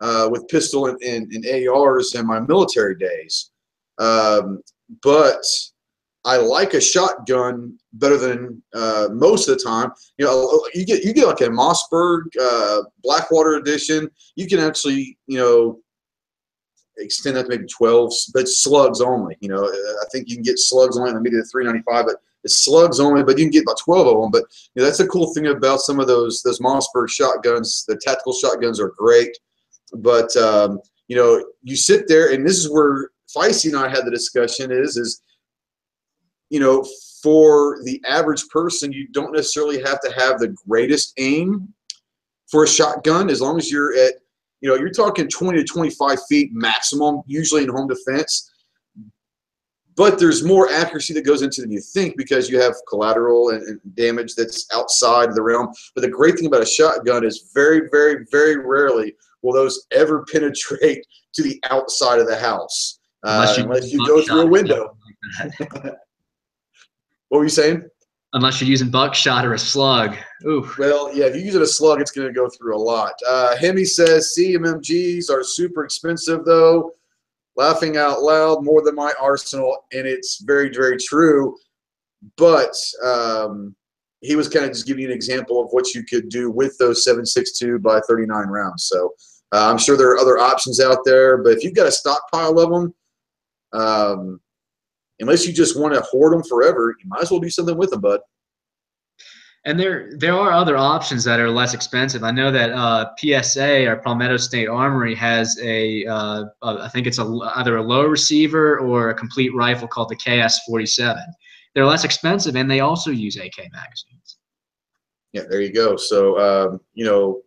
with pistol and ARs in my military days, but I like a shotgun better than most of the time. You know, you get like a Mossberg Blackwater edition. You can actually, you know, extend that to maybe 12s, but slugs only. You know, I think you can get slugs only. Maybe the 395, but it's slugs only. But you can get about 12 of them. But you know, that's the cool thing about some of those Mossberg shotguns. The tactical shotguns are great, but you know, you sit there, and this is where Feisty and I had the discussion. Is you know, for the average person, you don't necessarily have to have the greatest aim for a shotgun as long as you're at You know, you're talking 20 to 25 feet maximum, usually in home defense. But there's more accuracy that goes into it than you think because you have collateral and damage that's outside of the realm. But the great thing about a shotgun is very, very, very rarely will those ever penetrate to the outside of the house unless you go through a window. What were you saying? Unless you're using buckshot or a slug. Ooh. Well, yeah, if you use it a slug, it's going to go through a lot. Hemi says CMMGs are super expensive, though. Laughing out loud, more than my arsenal, and it's very, very true. But he was kind of just giving you an example of what you could do with those 7.62 by 39 rounds. So I'm sure there are other options out there, but if you've got a stockpile of them, unless you just want to hoard them forever, you might as well do something with them, bud. And there are other options that are less expensive. I know that PSA or Palmetto State Armory has a, I think it's either a low receiver or a complete rifle called the KS-47. They're less expensive, and they also use AK magazines. Yeah, there you go. So, you know,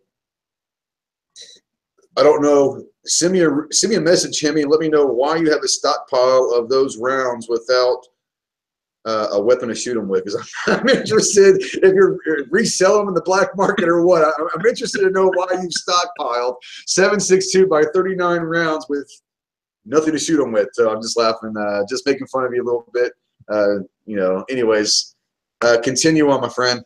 I don't know. Send me a message, Hemi, and let me know why you have a stockpile of those rounds without a weapon to shoot them with, because I'm interested if you're reselling them in the black market or what. I'm interested to know why you've stockpiled 7.62 by 39 rounds with nothing to shoot them with. So I'm just laughing, just making fun of you a little bit. You know, anyways, continue on, my friend.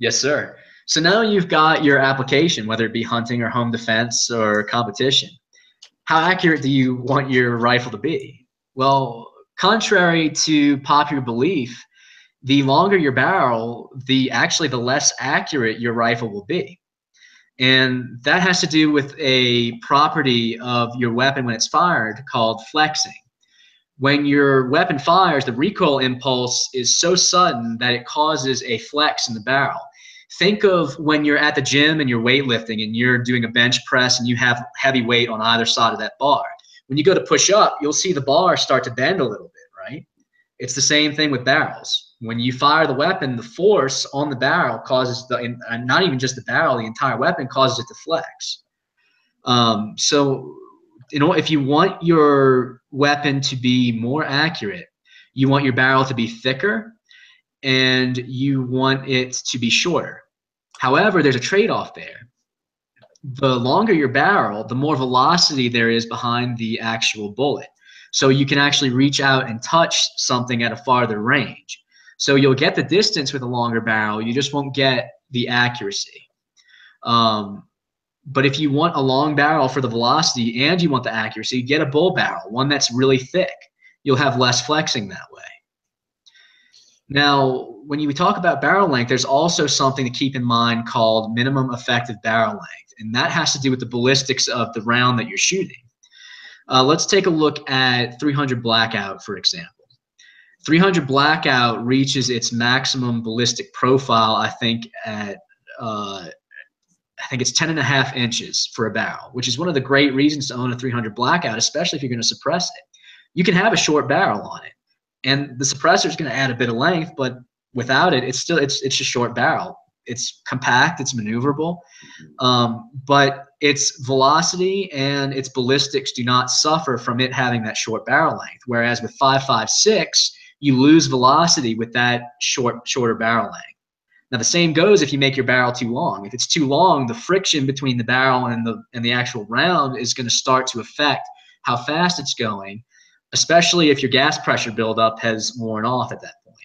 Yes, sir. So now you've got your application, whether it be hunting or home defense or competition. How accurate do you want your rifle to be? Well, contrary to popular belief, the longer your barrel, actually the less accurate your rifle will be. And that has to do with a property of your weapon when it's fired called flexing. When your weapon fires, the recoil impulse is so sudden that it causes a flex in the barrel. Think of when you're at the gym and you're weightlifting and you're doing a bench press and you have heavy weight on either side of that bar. When you go to push up, you'll see the bar start to bend a little bit, right? It's the same thing with barrels. When you fire the weapon, the force on the barrel causes the, not even just the barrel, the entire weapon causes it to flex. So, you know, if you want your weapon to be more accurate, you want your barrel to be thicker and you want it to be shorter. However, there's a trade-off there. The longer your barrel, the more velocity there is behind the actual bullet. So you can actually reach out and touch something at a farther range. So you'll get the distance with a longer barrel, you just won't get the accuracy. But if you want a long barrel for the velocity and you want the accuracy, get a bull barrel, one that's really thick. You'll have less flexing that way. Now, when you talk about barrel length, there's also something to keep in mind called minimum effective barrel length, and that has to do with the ballistics of the round that you're shooting. Let's take a look at 300 Blackout, for example. 300 Blackout reaches its maximum ballistic profile, I think, at it's 10.5 inches for a barrel, which is one of the great reasons to own a 300 Blackout, especially if you're going to suppress it. You can have a short barrel on it, and the suppressor is going to add a bit of length, but without it, it's a short barrel. It's compact, it's maneuverable, but its velocity and its ballistics do not suffer from it having that short barrel length. Whereas with 5.56, you lose velocity with that shorter barrel length. Now the same goes if you make your barrel too long. If it's too long, the friction between the barrel and the actual round is going to start to affect how fast it's going, especially if your gas pressure buildup has worn off at that point.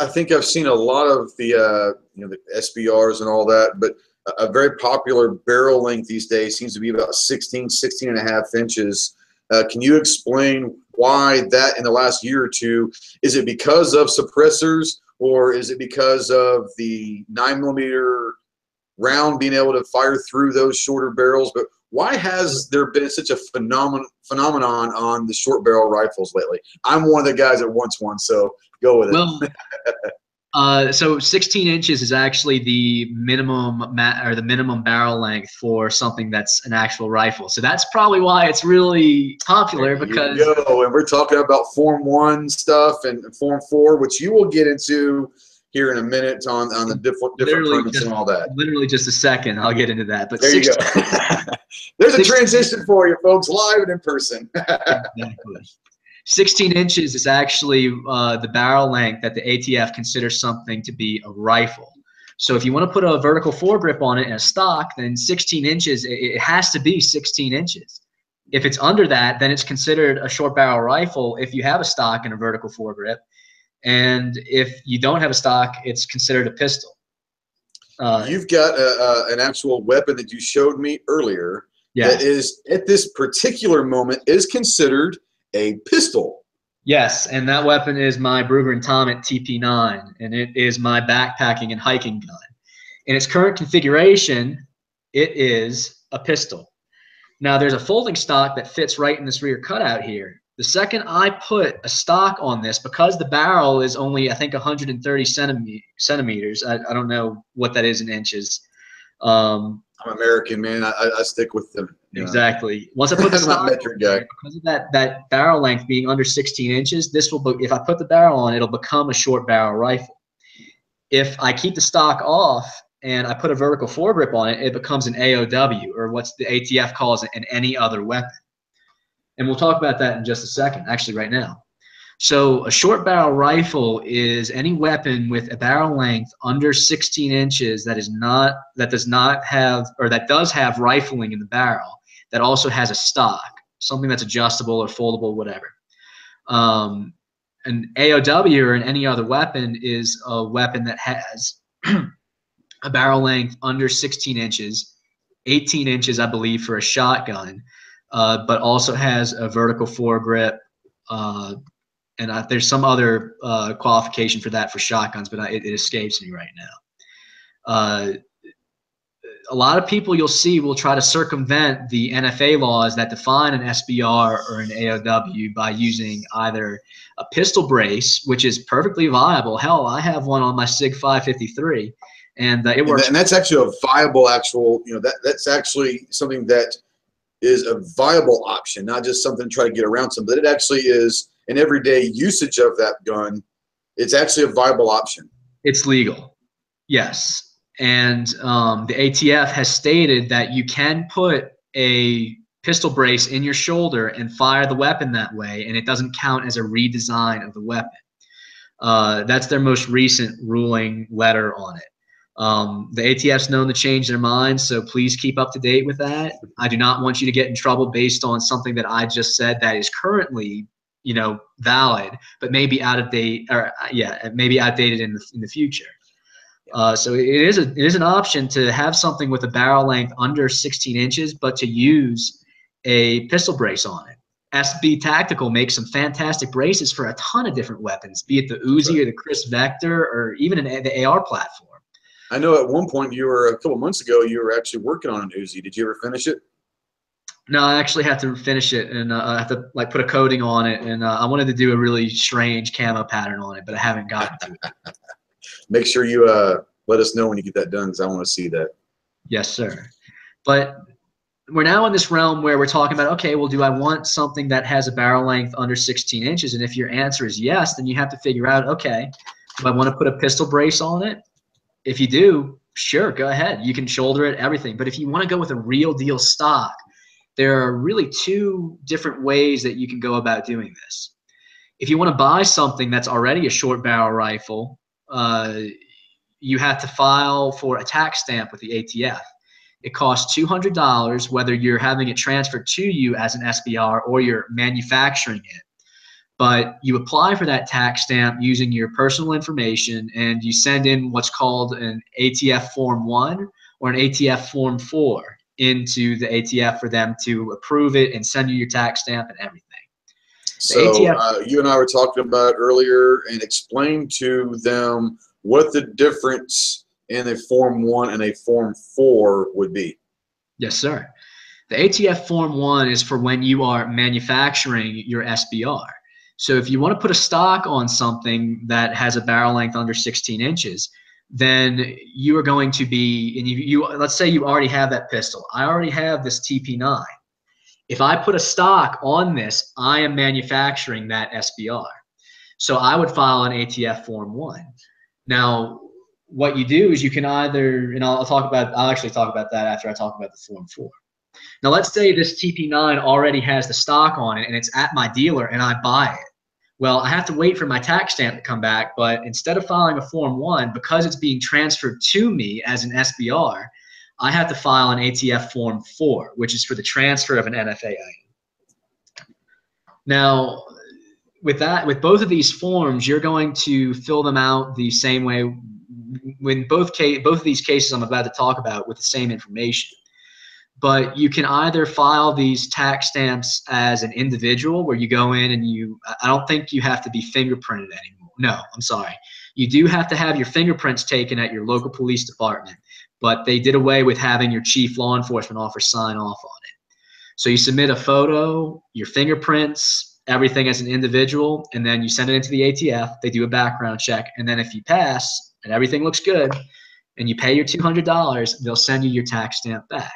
I think I've seen a lot of the, you know, the SBRs and all that, but a very popular barrel length these days seems to be about 16.5 inches. Can you explain why that in the last year or two? Is it because of suppressors, or is it because of the 9mm round being able to fire through those shorter barrels? But why has there been such a phenomenon on the short barrel rifles lately? I'm one of the guys that wants one, so go with it. Well, so 16 inches is actually the minimum barrel length for something that's an actual rifle. So that's probably why it's really popular, because and we're talking about Form 1 stuff and Form 4, which you will get into here in a minute on the different permits and all that. Literally just a second, I'll get into that. But there you go. There's a transition for you, folks, live and in person. Exactly. 16 inches is actually the barrel length that the ATF considers something to be a rifle. So if you want to put a vertical foregrip on it and a stock, then 16 inches, it has to be 16 inches. If it's under that, then it's considered a short barrel rifle if you have a stock and a vertical foregrip. And if you don't have a stock, it's considered a pistol. You've got an actual weapon that you showed me earlier, yeah, that is, at this particular moment, is considered a pistol. Yes, and that weapon is my Brügger and Thomet TP9, and it is my backpacking and hiking gun. In its current configuration, it is a pistol. Now, there's a folding stock that fits right in this rear cutout here. The second I put a stock on this, because the barrel is only, I think, 130 centimeters. I don't know what that is in inches. I'm American, man. I stick with them. Exactly. Know. Once I put the stock on there, because of that barrel length being under 16 inches, this will, if I put the barrel on, it'll become a short barrel rifle. If I keep the stock off and I put a vertical foregrip on it, it becomes an AOW, or what's the ATF calls an any other weapon. And we'll talk about that in just a second, actually right now. So a short barrel rifle is any weapon with a barrel length under 16 inches that does have rifling in the barrel, that also has a stock, something that's adjustable or foldable, whatever. An AOW or any other weapon is a weapon that has a barrel length under 16 inches, 18 inches, I believe, for a shotgun, but also has a vertical foregrip. And there's some other qualification for that for shotguns, but it escapes me right now. A lot of people you'll see will try to circumvent the NFA laws that define an SBR or an AOW by using either a pistol brace, which is perfectly viable. Hell, I have one on my SIG 553, and it works. And that's actually a viable actual, you know, that's actually something that is a viable option, not just something to try to get around some, but it actually is. And everyday usage of that gun, it's actually a viable option. It's legal, yes. And the ATF has stated that you can put a pistol brace in your shoulder and fire the weapon that way, and it doesn't count as a redesign of the weapon. That's their most recent ruling letter on it. The ATF's known to change their minds, so please keep up to date with that. I do not want you to get in trouble based on something that I just said that is currently, you know, valid, but maybe out of date, or yeah, maybe outdated in the future. So it is an option to have something with a barrel length under 16 inches, but to use a pistol brace on it. SB Tactical makes some fantastic braces for a ton of different weapons, be it the Uzi or the Chris Vector, or even the AR platform. I know at one point you were, a couple months ago, you were actually working on an Uzi. Did you ever finish it? No, I actually have to finish it, and I have to like put a coating on it, and I wanted to do a really strange camo pattern on it, but I haven't gotten to it. Make sure you let us know when you get that done, because I want to see that. Yes, sir. But we're now in this realm where we're talking about, okay, well, do I want something that has a barrel length under 16 inches? And if your answer is yes, then you have to figure out, okay, do I want to put a pistol brace on it? If you do, sure, go ahead. You can shoulder it, everything. But if you want to go with a real deal stock, there are really two different ways that you can go about doing this. If you want to buy something that's already a short barrel rifle, you have to file for a tax stamp with the ATF. It costs $200, whether you're having it transferred to you as an SBR or you're manufacturing it. But you apply for that tax stamp using your personal information, and you send in what's called an ATF Form 1 or an ATF Form 4. Into the ATF for them to approve it and send you your tax stamp and everything. So you and I were talking about earlier, and explain to them what the difference in a Form 1 and a Form 4 would be. Yes, sir. The ATF Form 1 is for when you are manufacturing your SBR. So if you want to put a stock on something that has a barrel length under 16 inches, then you are going to be, and let's say you already have that pistol. I already have this TP9. If I put a stock on this, I am manufacturing that SBR. So I would file an ATF Form 1. Now, what you do is you can either, and I'll actually talk about that after I talk about the Form 4. Now, let's say this TP9 already has the stock on it and it's at my dealer and I buy it. Well, I have to wait for my tax stamp to come back, but instead of filing a Form 1, because it's being transferred to me as an SBR, I have to file an ATF Form 4, which is for the transfer of an NFA item. Now, with both of these forms, you're going to fill them out the same way when both of these cases I'm about to talk about with the same information. But you can either file these tax stamps as an individual where you go in and I don't think you have to be fingerprinted anymore. No, I'm sorry. You do have to have your fingerprints taken at your local police department, but they did away with having your chief law enforcement officer sign off on it. So you submit a photo, your fingerprints, everything as an individual, and then you send it into the ATF. They do a background check, and then if you pass and everything looks good and you pay your $200, they'll send you your tax stamp back.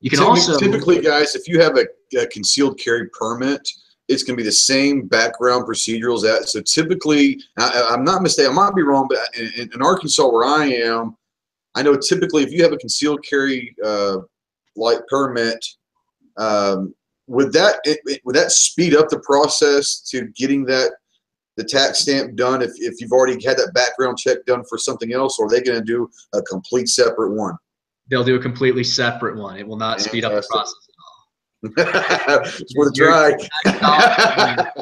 You can also typically, guys, if you have a concealed carry permit, it's going to be the same background procedurals that. So typically, I'm not mistaken, I might be wrong, but in Arkansas where I am, I know typically if you have a concealed carry light permit, would that speed up the process to getting the tax stamp done if you've already had that background check done for something else, or are they going to do a complete separate one? They'll do a completely separate one. It will not speed up the process at all. It's worth a try.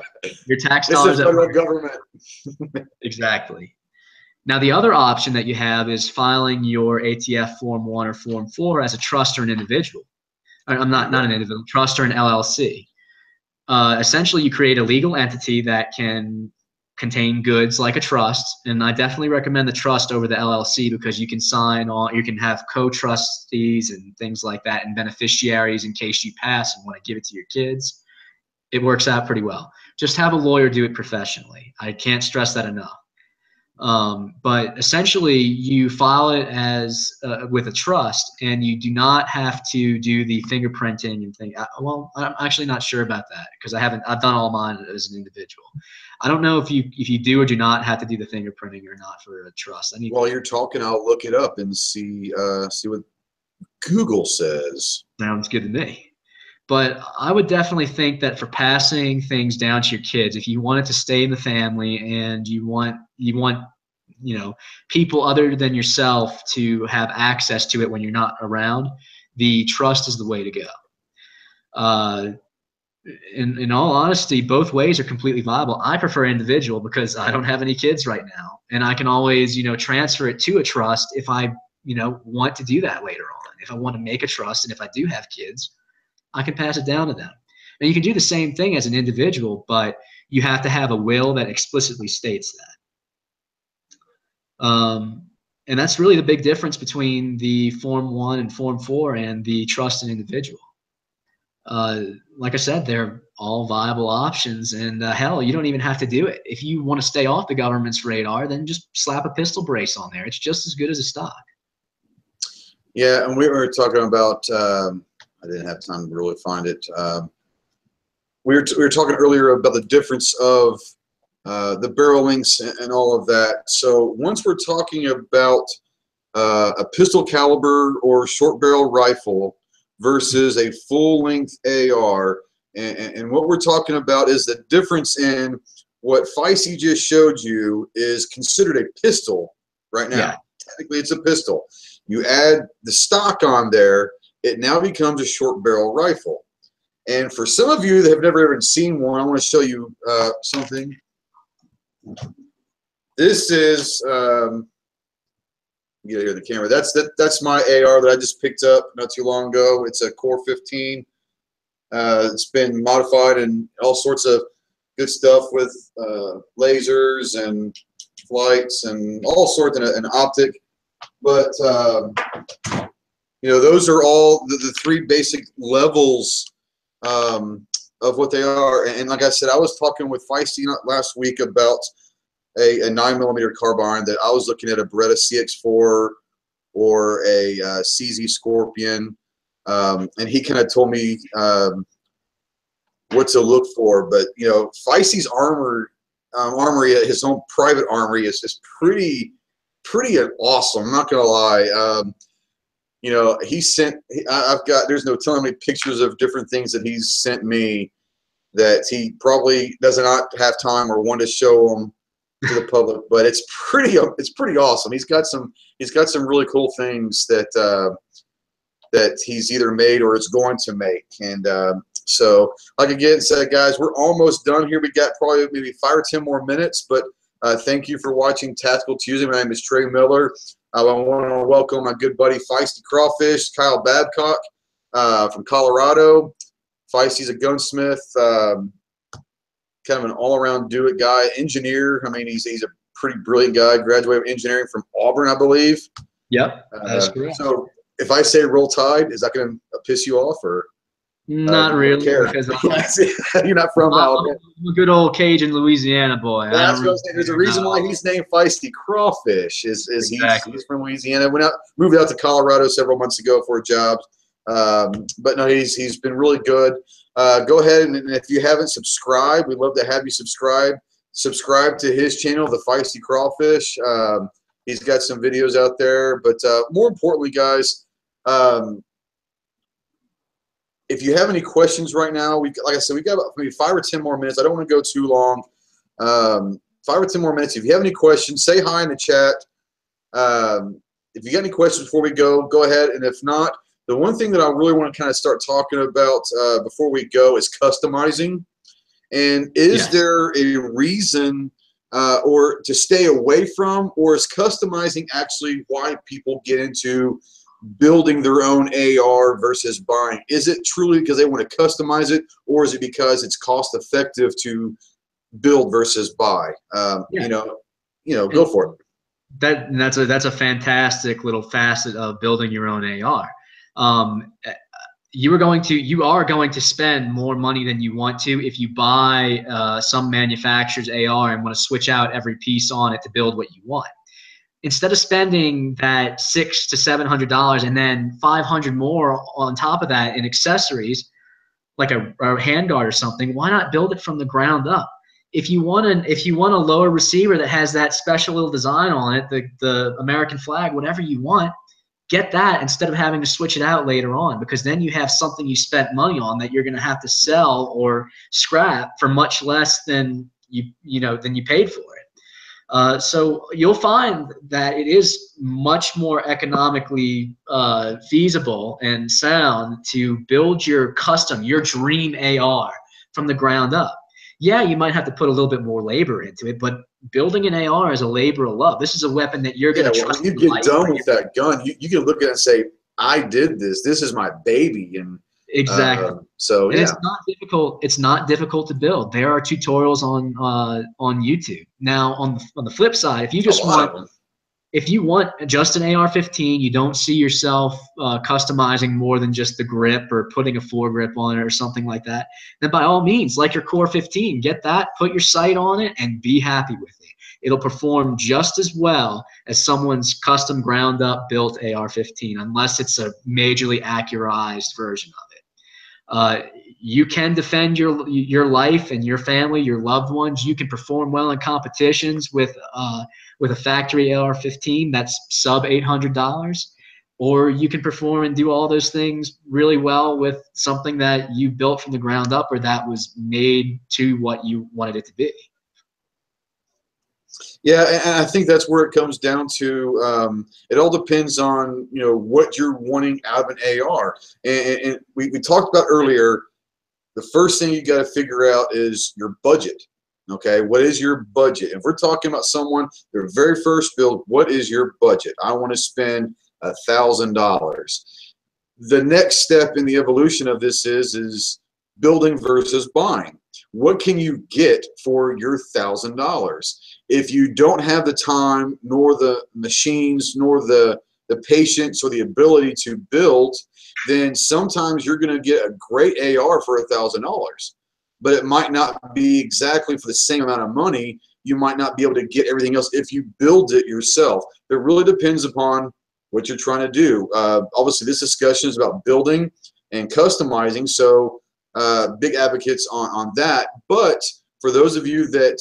Your tax dollars. This is federal government. Exactly. Now, the other option that you have is filing your ATF Form 1 or Form 4 as a trust or an individual. I'm not an individual, trust or an LLC. Essentially, you create a legal entity that can contain goods like a trust, and I definitely recommend the trust over the LLC because you can sign on, you can have co-trustees and things like that and beneficiaries in case you pass and want to give it to your kids. It works out pretty well. Just have a lawyer do it professionally. I can't stress that enough. But essentially you file it as with a trust, and you do not have to do the fingerprinting and thing. Well, I'm actually not sure about that because I've done all mine as an individual. I don't know if you do or do not have to do the fingerprinting or not for a trust. While you're talking, I'll look it up and see what Google says. Sounds good to me. But I would definitely think that for passing things down to your kids, if you want it to stay in the family and you want people other than yourself to have access to it when you're not around, the trust is the way to go. In all honesty, both ways are completely viable. I prefer individual because I don't have any kids right now, and I can always transfer it to a trust if I want to do that later on. If I want to make a trust and if I do have kids, I can pass it down to them. And you can do the same thing as an individual, but you have to have a will that explicitly states that. And that's really the big difference between the Form 1 and Form 4 and the trust and individual. Like I said, they're all viable options, and hell, you don't even have to do it. If you want to stay off the government's radar, then just slap a pistol brace on there. It's just as good as a stock. Yeah, and we were talking about I didn't have time to really find it. We were talking earlier about the difference of the barrel lengths and all of that. So once we're talking about a pistol caliber or short barrel rifle versus a full-length AR, and what we're talking about is the difference in what Feisty just showed you is considered a pistol right now. Yeah. Technically, it's a pistol. You add the stock on there, it now becomes a short barrel rifle. And for some of you that have never even seen one, I want to show you something. This is, get out of the camera. That's my AR that I just picked up not too long ago. It's a Core 15. It's been modified and all sorts of good stuff with lasers and flights and all sorts of an optic. But those are all the three basic levels of what they are. And like I said, I was talking with Feisty last week about a 9mm carbine that I was looking at, a Beretta CX-4 or a CZ Scorpion. And he kind of told me what to look for. But, Feisty's armor armory, his own private armory, is pretty awesome. I'm not gonna lie. You know, he sent. I've got. There's no telling how many pictures of different things that he's sent me that he probably does not have time or want to show them to the public. But it's pretty. It's pretty awesome. He's got some. He's got some really cool things that that he's either made or is going to make. And so, like again said, guys, we're almost done here. We got probably maybe 5 or 10 more minutes. But thank you for watching Tactical Tuesday. My name is Trey Miller. I want to welcome my good buddy Feisty Crawfish, Kyle Babcock from Colorado. Feisty's a gunsmith, kind of an all-around do-it guy, engineer. I mean, he's a pretty brilliant guy, graduated with engineering from Auburn, I believe. Yep, that's correct. So if I say Roll Tide, is that going to piss you off? Or not really. Because you're not from Alabama. I'm a good old Cajun Louisiana boy. Yeah, that's what I'm saying. There's a reason why he's named Feisty Crawfish. Is exactly. He's from Louisiana. Moved out to Colorado several months ago for a job. But no, he's been really good. Go ahead and if you haven't subscribed, we'd love to have you subscribe. Subscribe to his channel, The Feisty Crawfish. He's got some videos out there. But more importantly, guys. If you have any questions right now, like I said, we've got about maybe 5 or 10 more minutes. I don't want to go too long. 5 or 10 more minutes. If you have any questions, say hi in the chat. If you got any questions before we go, go ahead. And if not, the one thing that I really want to kind of start talking about before we go is customizing. And is there a reason or to stay away from, or is customizing actually why people get into building their own AR versus buying? Is it truly because they want to customize it, or is it because it's cost effective to build versus buy? And go for it. That's a fantastic little facet of building your own AR. You are going to spend more money than you want to if you buy some manufacturer's AR and want to switch out every piece on it to build what you want. Instead of spending that $600 to $700 and then $500 more on top of that in accessories, like a handguard or something, why not build it from the ground up? If you want a lower receiver that has that special little design on it, the American flag, whatever you want, get that instead of having to switch it out later on, because then you have something you spent money on that you're going to have to sell or scrap for much less than you paid for it. So you'll find that it is much more economically feasible and sound to build your dream AR from the ground up. Yeah, you might have to put a little bit more labor into it, but building an AR is a labor of love. This is a weapon that you're going to trust. When you get done with that gun, you can look at it and say, I did this. This is my baby. And exactly. It's not difficult to build. There are tutorials on YouTube. Now, on the flip side, if you want just an AR-15, you don't see yourself customizing more than just the grip or putting a foregrip on it or something like that, then by all means, like your Core 15, get that, put your sight on it, and be happy with it. It'll perform just as well as someone's custom ground up built AR-15, unless it's a majorly accurized version of it. You can defend your life and your family, your loved ones. You can perform well in competitions with a factory AR-15 that's sub $800, or you can perform and do all those things really well with something that you built from the ground up or that was made to what you wanted it to be. Yeah, and I think that's where it comes down to. It all depends on what you're wanting out of an AR. And we talked about earlier, the first thing you got to figure out is your budget. Okay, what is your budget? If we're talking about someone, their very first build, what is your budget? I want to spend $1,000. The next step in the evolution of this is building versus buying. What can you get for your $1,000? If you don't have the time, nor the machines, nor the patience or the ability to build, then sometimes you're going to get a great AR for $1,000, but it might not be exactly for the same amount of money. You might not be able to get everything else if you build it yourself. It really depends upon what you're trying to do. Obviously, this discussion is about building and customizing, so big advocates on that. But For those of you that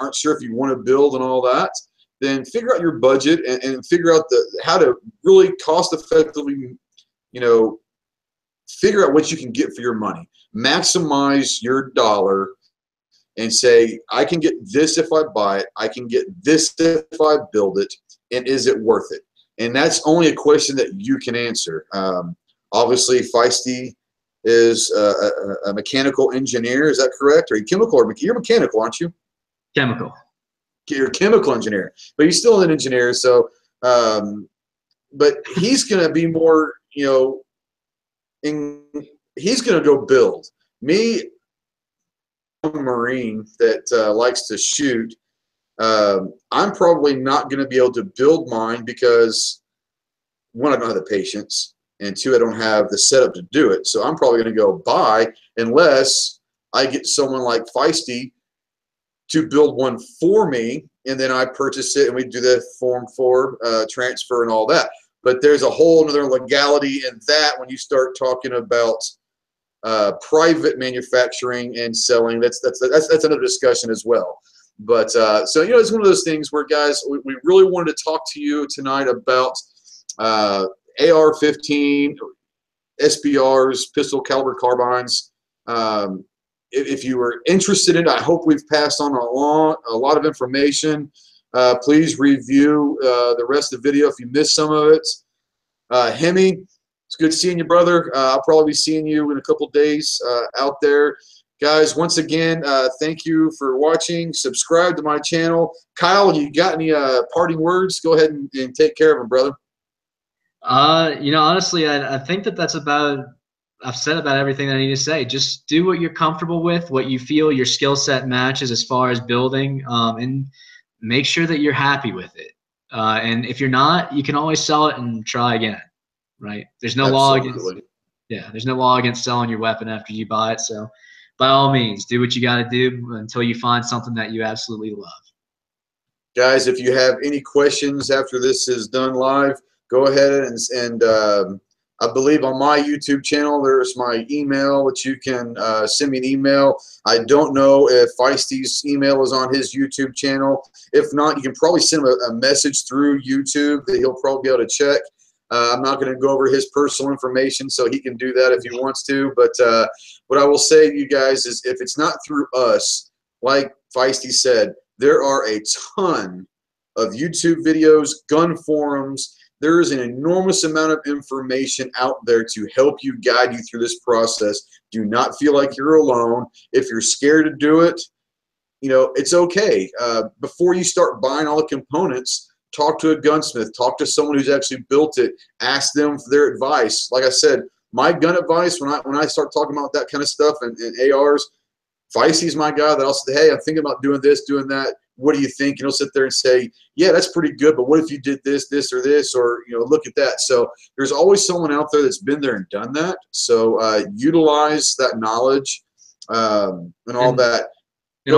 aren't sure if you want to build and all that, then figure out your budget and figure out how to really cost effectively, figure out what you can get for your money. Maximize your dollar and say, I can get this if I buy it. I can get this if I build it. And is it worth it? And that's only a question that you can answer. Obviously, Feisty is a mechanical engineer. Is that correct? Are you chemical or you're mechanical, aren't you? Chemical. You're a chemical engineer, but he's still an engineer. So, but he's going to be more, he's going to go build. Me, I'm a Marine that likes to shoot. I'm probably not going to be able to build mine because, one, I don't have the patience, and two, I don't have the setup to do it. So I'm probably going to go buy unless I get someone like Feisty to build one for me, and then I purchase it and we do the Form 4 transfer and all that. But there's a whole other legality in that when you start talking about private manufacturing and selling. That's another discussion as well. But so it's one of those things where, guys, we really wanted to talk to you tonight about AR-15, SBRs, pistol caliber carbines. If you were interested in it, I hope we've passed on a lot of information. Please review the rest of the video if you missed some of it. Hemi, it's good seeing you, brother. I'll probably be seeing you in a couple days out there. Guys, once again, thank you for watching. Subscribe to my channel. Kyle, you got any parting words? Go ahead and take care of him, brother. Honestly, I think that's about – I've said about everything that I need to say. Just do what you're comfortable with, what you feel your skill set matches as far as building, and make sure that you're happy with it. And if you're not, you can always sell it and try again, right? There's no law against it. Yeah, there's no law against selling your weapon after you buy it. So by all means, do what you got to do until you find something that you absolutely love. Guys, if you have any questions after this is done live, go ahead and I believe on my YouTube channel there's my email that you can send me an email. I don't know if Feisty's email is on his YouTube channel. If not, you can probably send him a message through YouTube that he'll probably be able to check. I'm not going to go over his personal information, so he can do that if he wants to. But what I will say to you guys is, if it's not through us, like Feisty said, there are a ton of YouTube videos, gun forums. There is an enormous amount of information out there to help you, guide you through this process. Do not feel like you're alone. If you're scared to do it, it's okay. Before you start buying all the components, talk to a gunsmith. Talk to someone who's actually built it. Ask them for their advice. Like I said, my gun advice, when I start talking about that kind of stuff and ARs, Feisty's my guy that I'll say, hey, I'm thinking about doing this, doing that. What do you think? And he'll sit there and say, yeah, that's pretty good, but what if you did this, this, or this, or, look at that. So there's always someone out there that's been there and done that. So utilize that knowledge and all that. And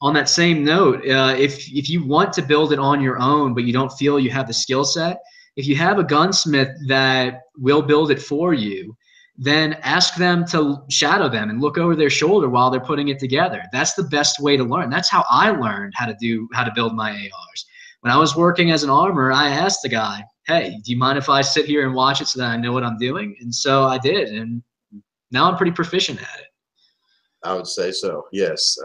on that same note, if you want to build it on your own, but you don't feel you have the skill set, if you have a gunsmith that will build it for you, then ask them to shadow them and look over their shoulder while they're putting it together. That's the best way to learn. That's how I learned how to build my ARs. When I was working as an armorer, I asked the guy, hey, do you mind if I sit here and watch it so that I know what I'm doing? And so I did, and now I'm pretty proficient at it. I would say so, yes.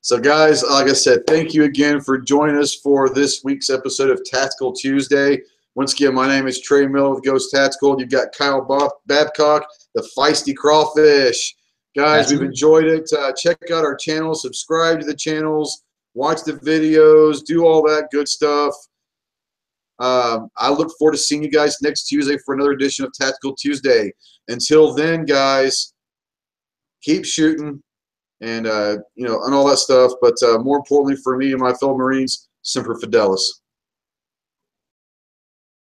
So guys, like I said, thank you again for joining us for this week's episode of Tactical Tuesday. Once again, my name is Trey Miller with Ghost Tactical. You've got Kyle Babcock, the Feisty Crawfish. Guys, we've enjoyed it. Check out our channel. Subscribe to the channels. Watch the videos. Do all that good stuff. I look forward to seeing you guys next Tuesday for another edition of Tactical Tuesday. Until then, guys, keep shooting and all that stuff. But more importantly for me and my fellow Marines, Semper Fidelis.